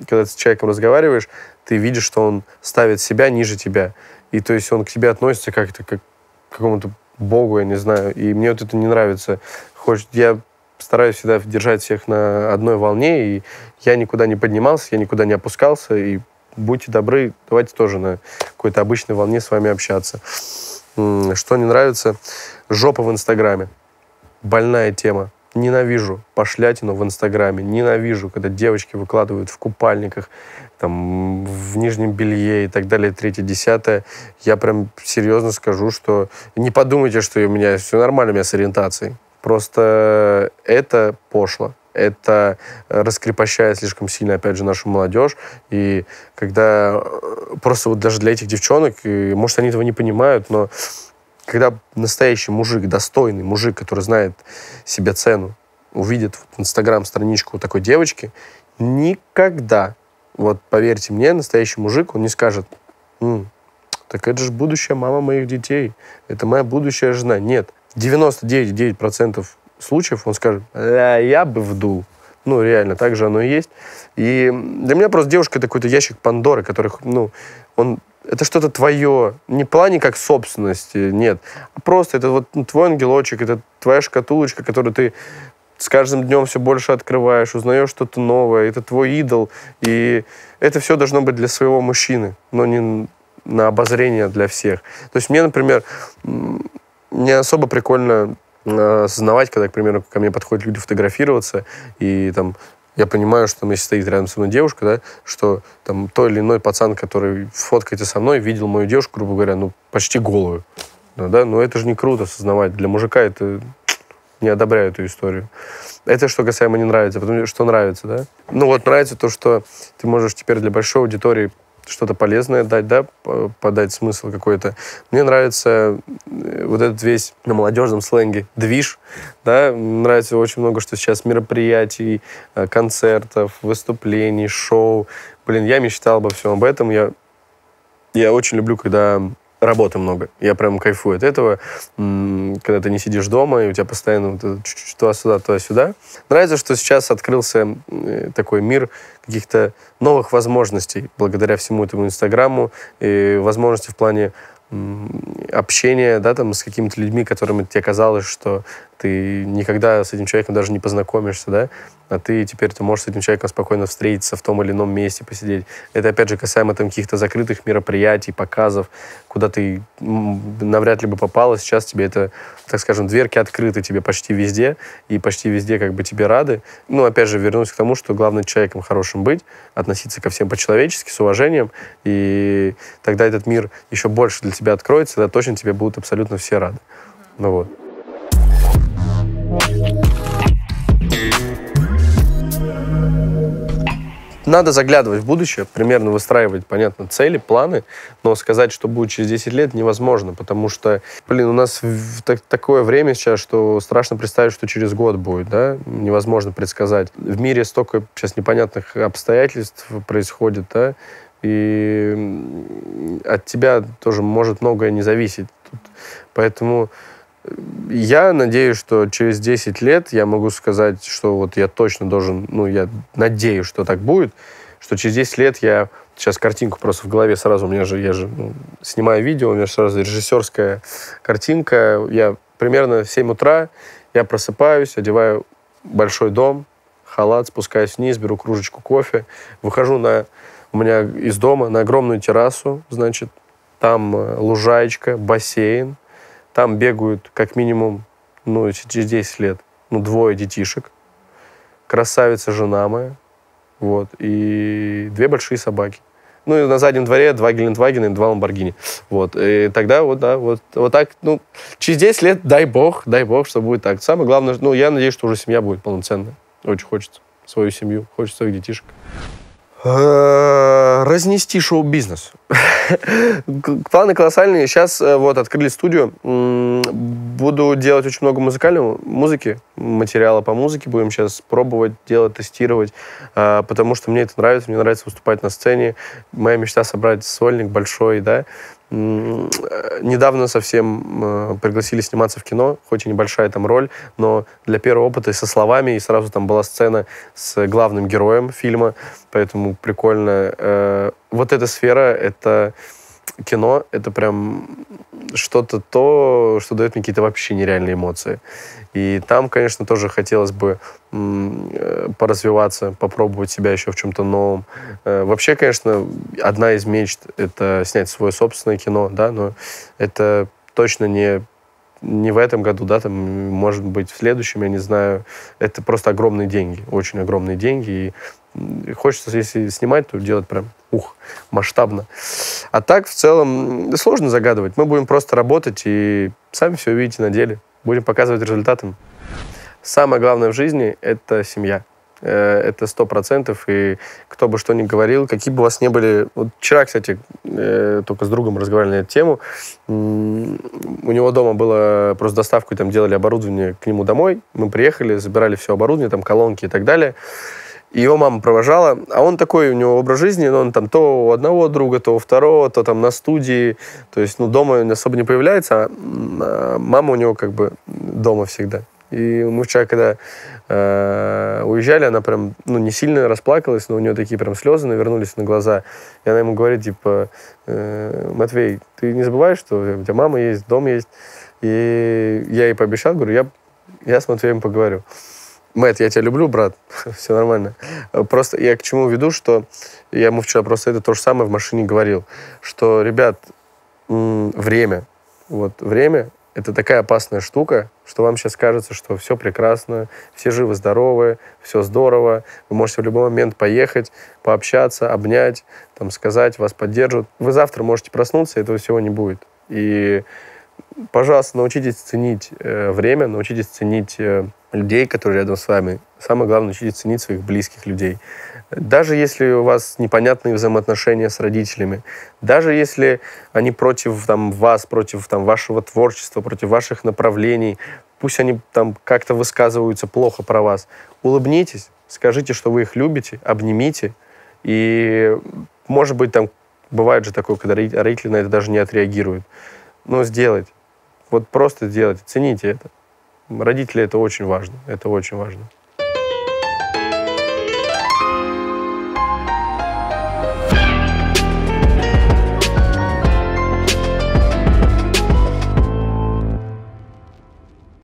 когда ты с человеком разговариваешь, ты видишь, что он ставит себя ниже тебя. И то есть он к тебе относится как-то как к какому-то богу, я не знаю. И мне вот это не нравится. Хоть я стараюсь всегда держать всех на одной волне, и я никуда не поднимался, я никуда не опускался. И будьте добры, давайте тоже на какой-то обычной волне с вами общаться. Что не нравится? Жопа в Инстаграме. Больная тема. Ненавижу пошлятину в Инстаграме, ненавижу, когда девочки выкладывают в купальниках, там, в нижнем белье и так далее, третье, десятое. Я прям серьезно скажу, что не подумайте, что у меня все нормально, у меня с ориентацией. Просто это пошло. Это раскрепощает слишком сильно, опять же, нашу молодежь. И когда просто вот даже для этих девчонок, и, может, они этого не понимают, но когда настоящий мужик, достойный мужик, который знает себе цену, увидит в Инстаграм-страничку такой девочки, никогда, вот поверьте мне, настоящий мужик, он не скажет: «М, так это же будущая мама моих детей, это моя будущая жена». Нет. девяносто девять и девять десятых процента случаев он скажет: «Ля, я бы вдул». Ну, реально, так же оно и есть. И для меня просто девушка — это какой-то ящик Пандоры, который, ну, он... Это что-то твое. Не в плане как собственности, нет. А просто это вот твой ангелочек, это твоя шкатулочка, которую ты с каждым днем все больше открываешь, узнаешь что-то новое. Это твой идол. И это все должно быть для своего мужчины, но не на обозрение для всех. То есть мне, например, не особо прикольно осознавать, когда, к примеру, ко мне подходят люди фотографироваться, и там... Я понимаю, что если стоит рядом со мной девушка, да, что там той или иной пацан, который фоткается со мной, видел мою девушку, грубо говоря, ну, почти голую. Да? Но это же не круто осознавать. Для мужика это... Не одобряю эту историю. Это что касаемо не нравится. Потому что нравится, да? Ну вот нравится то, что ты можешь теперь для большой аудитории что-то полезное дать, да, подать смысл какой-то. Мне нравится вот этот весь на молодежном сленге движ, да, мне нравится очень много, что сейчас мероприятий, концертов, выступлений, шоу. Блин, я мечтал обо всем об этом. Я, я очень люблю, когда работы много. Я прям кайфую от этого, когда ты не сидишь дома, и у тебя постоянно вот это туда-сюда, туда-сюда. Нравится, что сейчас открылся такой мир каких-то новых возможностей благодаря всему этому Инстаграму, и возможности в плане общения, да, там, с какими-то людьми, которыми тебе казалось, что ты никогда с этим человеком даже не познакомишься, да, а ты теперь ты можешь с этим человеком спокойно встретиться в том или ином месте, посидеть. Это, опять же, касаемо там каких-то закрытых мероприятий, показов, куда ты навряд ли бы попала. Сейчас тебе это, так скажем, дверки открыты тебе почти везде, и почти везде как бы тебе рады. Ну, опять же, вернусь к тому, что главное человеком хорошим быть, относиться ко всем по-человечески, с уважением, и тогда этот мир еще больше для тебя откроется, да, точно тебе будут абсолютно все рады. Ну вот. Надо заглядывать в будущее, примерно выстраивать, понятно, цели, планы, но сказать, что будет через десять лет, невозможно, потому что, блин, у нас в так, такое время сейчас, что страшно представить, что через год будет, да, невозможно предсказать. В мире столько сейчас непонятных обстоятельств происходит, да, и от тебя тоже может многое не зависеть. Поэтому я надеюсь, что через десять лет я могу сказать, что вот я точно должен, ну, я надеюсь, что так будет, что через десять лет я... Сейчас картинку просто в голове сразу, у меня же, я же ну, снимаю видео, у меня же сразу режиссерская картинка. Я примерно в семь утра, я просыпаюсь, одеваю большой дом, халат, спускаюсь вниз, беру кружечку кофе, выхожу на... У меня из дома на огромную террасу, значит, там лужаечка, бассейн. Там бегают как минимум, ну, через десять лет, ну, двое детишек, красавица жена моя, вот, и две большие собаки. Ну, и на заднем дворе два Гелендвагена и два Ламборгини, вот. И тогда вот, да, вот, вот так, ну, через десять лет, дай бог, дай бог, что будет так. Самое главное, ну, я надеюсь, что уже семья будет полноценная. Очень хочется свою семью, хочется своих детишек. Разнести шоу-бизнес. Планы колоссальные. Сейчас вот открыли студию. Буду делать очень много музыкального, музыки, материала по музыке. Будем сейчас пробовать, делать, тестировать, потому что мне это нравится. Мне нравится выступать на сцене. Моя мечта — собрать сольник большой, да. Недавно совсем пригласили сниматься в кино, хоть и небольшая там роль, но для первого опыта и со словами, и сразу там была сцена с главным героем фильма, поэтому прикольно. Вот эта сфера, это кино, это прям что-то то, что дает мне какие-то вообще нереальные эмоции. И там, конечно, тоже хотелось бы поразвиваться, попробовать себя еще в чем-то новом. Вообще, конечно, одна из мечт — это снять свое собственное кино, да, но это точно не не в этом году, да, там, может быть, в следующем, я не знаю. Это просто огромные деньги, очень огромные деньги. И хочется, если снимать, то делать прям, ух, масштабно. А так, в целом, сложно загадывать. Мы будем просто работать и сами все увидите на деле. Будем показывать результаты. Самое главное в жизни – это семья. Это сто процентов, и кто бы что ни говорил, какие бы у вас ни были... Вот вчера, кстати, только с другом разговаривали на эту тему. У него дома было просто доставку, и там делали оборудование к нему домой. Мы приехали, забирали все оборудование, там колонки и так далее. И его мама провожала, а он такой, у него образ жизни, но он там то у одного друга, то у второго, то там на студии, то есть, ну, дома он особо не появляется, а мама у него как бы дома всегда. И мы вчера, когда э, уезжали, она прям, ну, не сильно расплакалась, но у нее такие прям слезы навернулись на глаза. И она ему говорит, типа, э, Матвей, ты не забываешь, что у тебя мама есть, дом есть? И я ей пообещал, говорю, я, я с Матвеем поговорю. Мэтт, я тебя люблю, брат, все нормально. Просто я к чему веду, что я ему вчера просто это то же самое в машине говорил, что, ребят, время, вот время, это такая опасная штука, что вам сейчас кажется, что все прекрасно, все живы-здоровы, все здорово, вы можете в любой момент поехать, пообщаться, обнять, там, сказать, вас поддержат. Вы завтра можете проснуться, этого всего не будет. И, пожалуйста, научитесь ценить э, время, научитесь ценить... Э, людей, которые рядом с вами. Самое главное, учитесь ценить своих близких людей. Даже если у вас непонятные взаимоотношения с родителями, даже если они против там, вас, против там, вашего творчества, против ваших направлений, пусть они там как-то высказываются плохо про вас, улыбнитесь, скажите, что вы их любите, обнимите. И, может быть, там бывает же такое, когда родители на это даже не отреагируют. Но сделайте. Вот просто сделайте, цените это. Родители — это очень важно, это очень важно.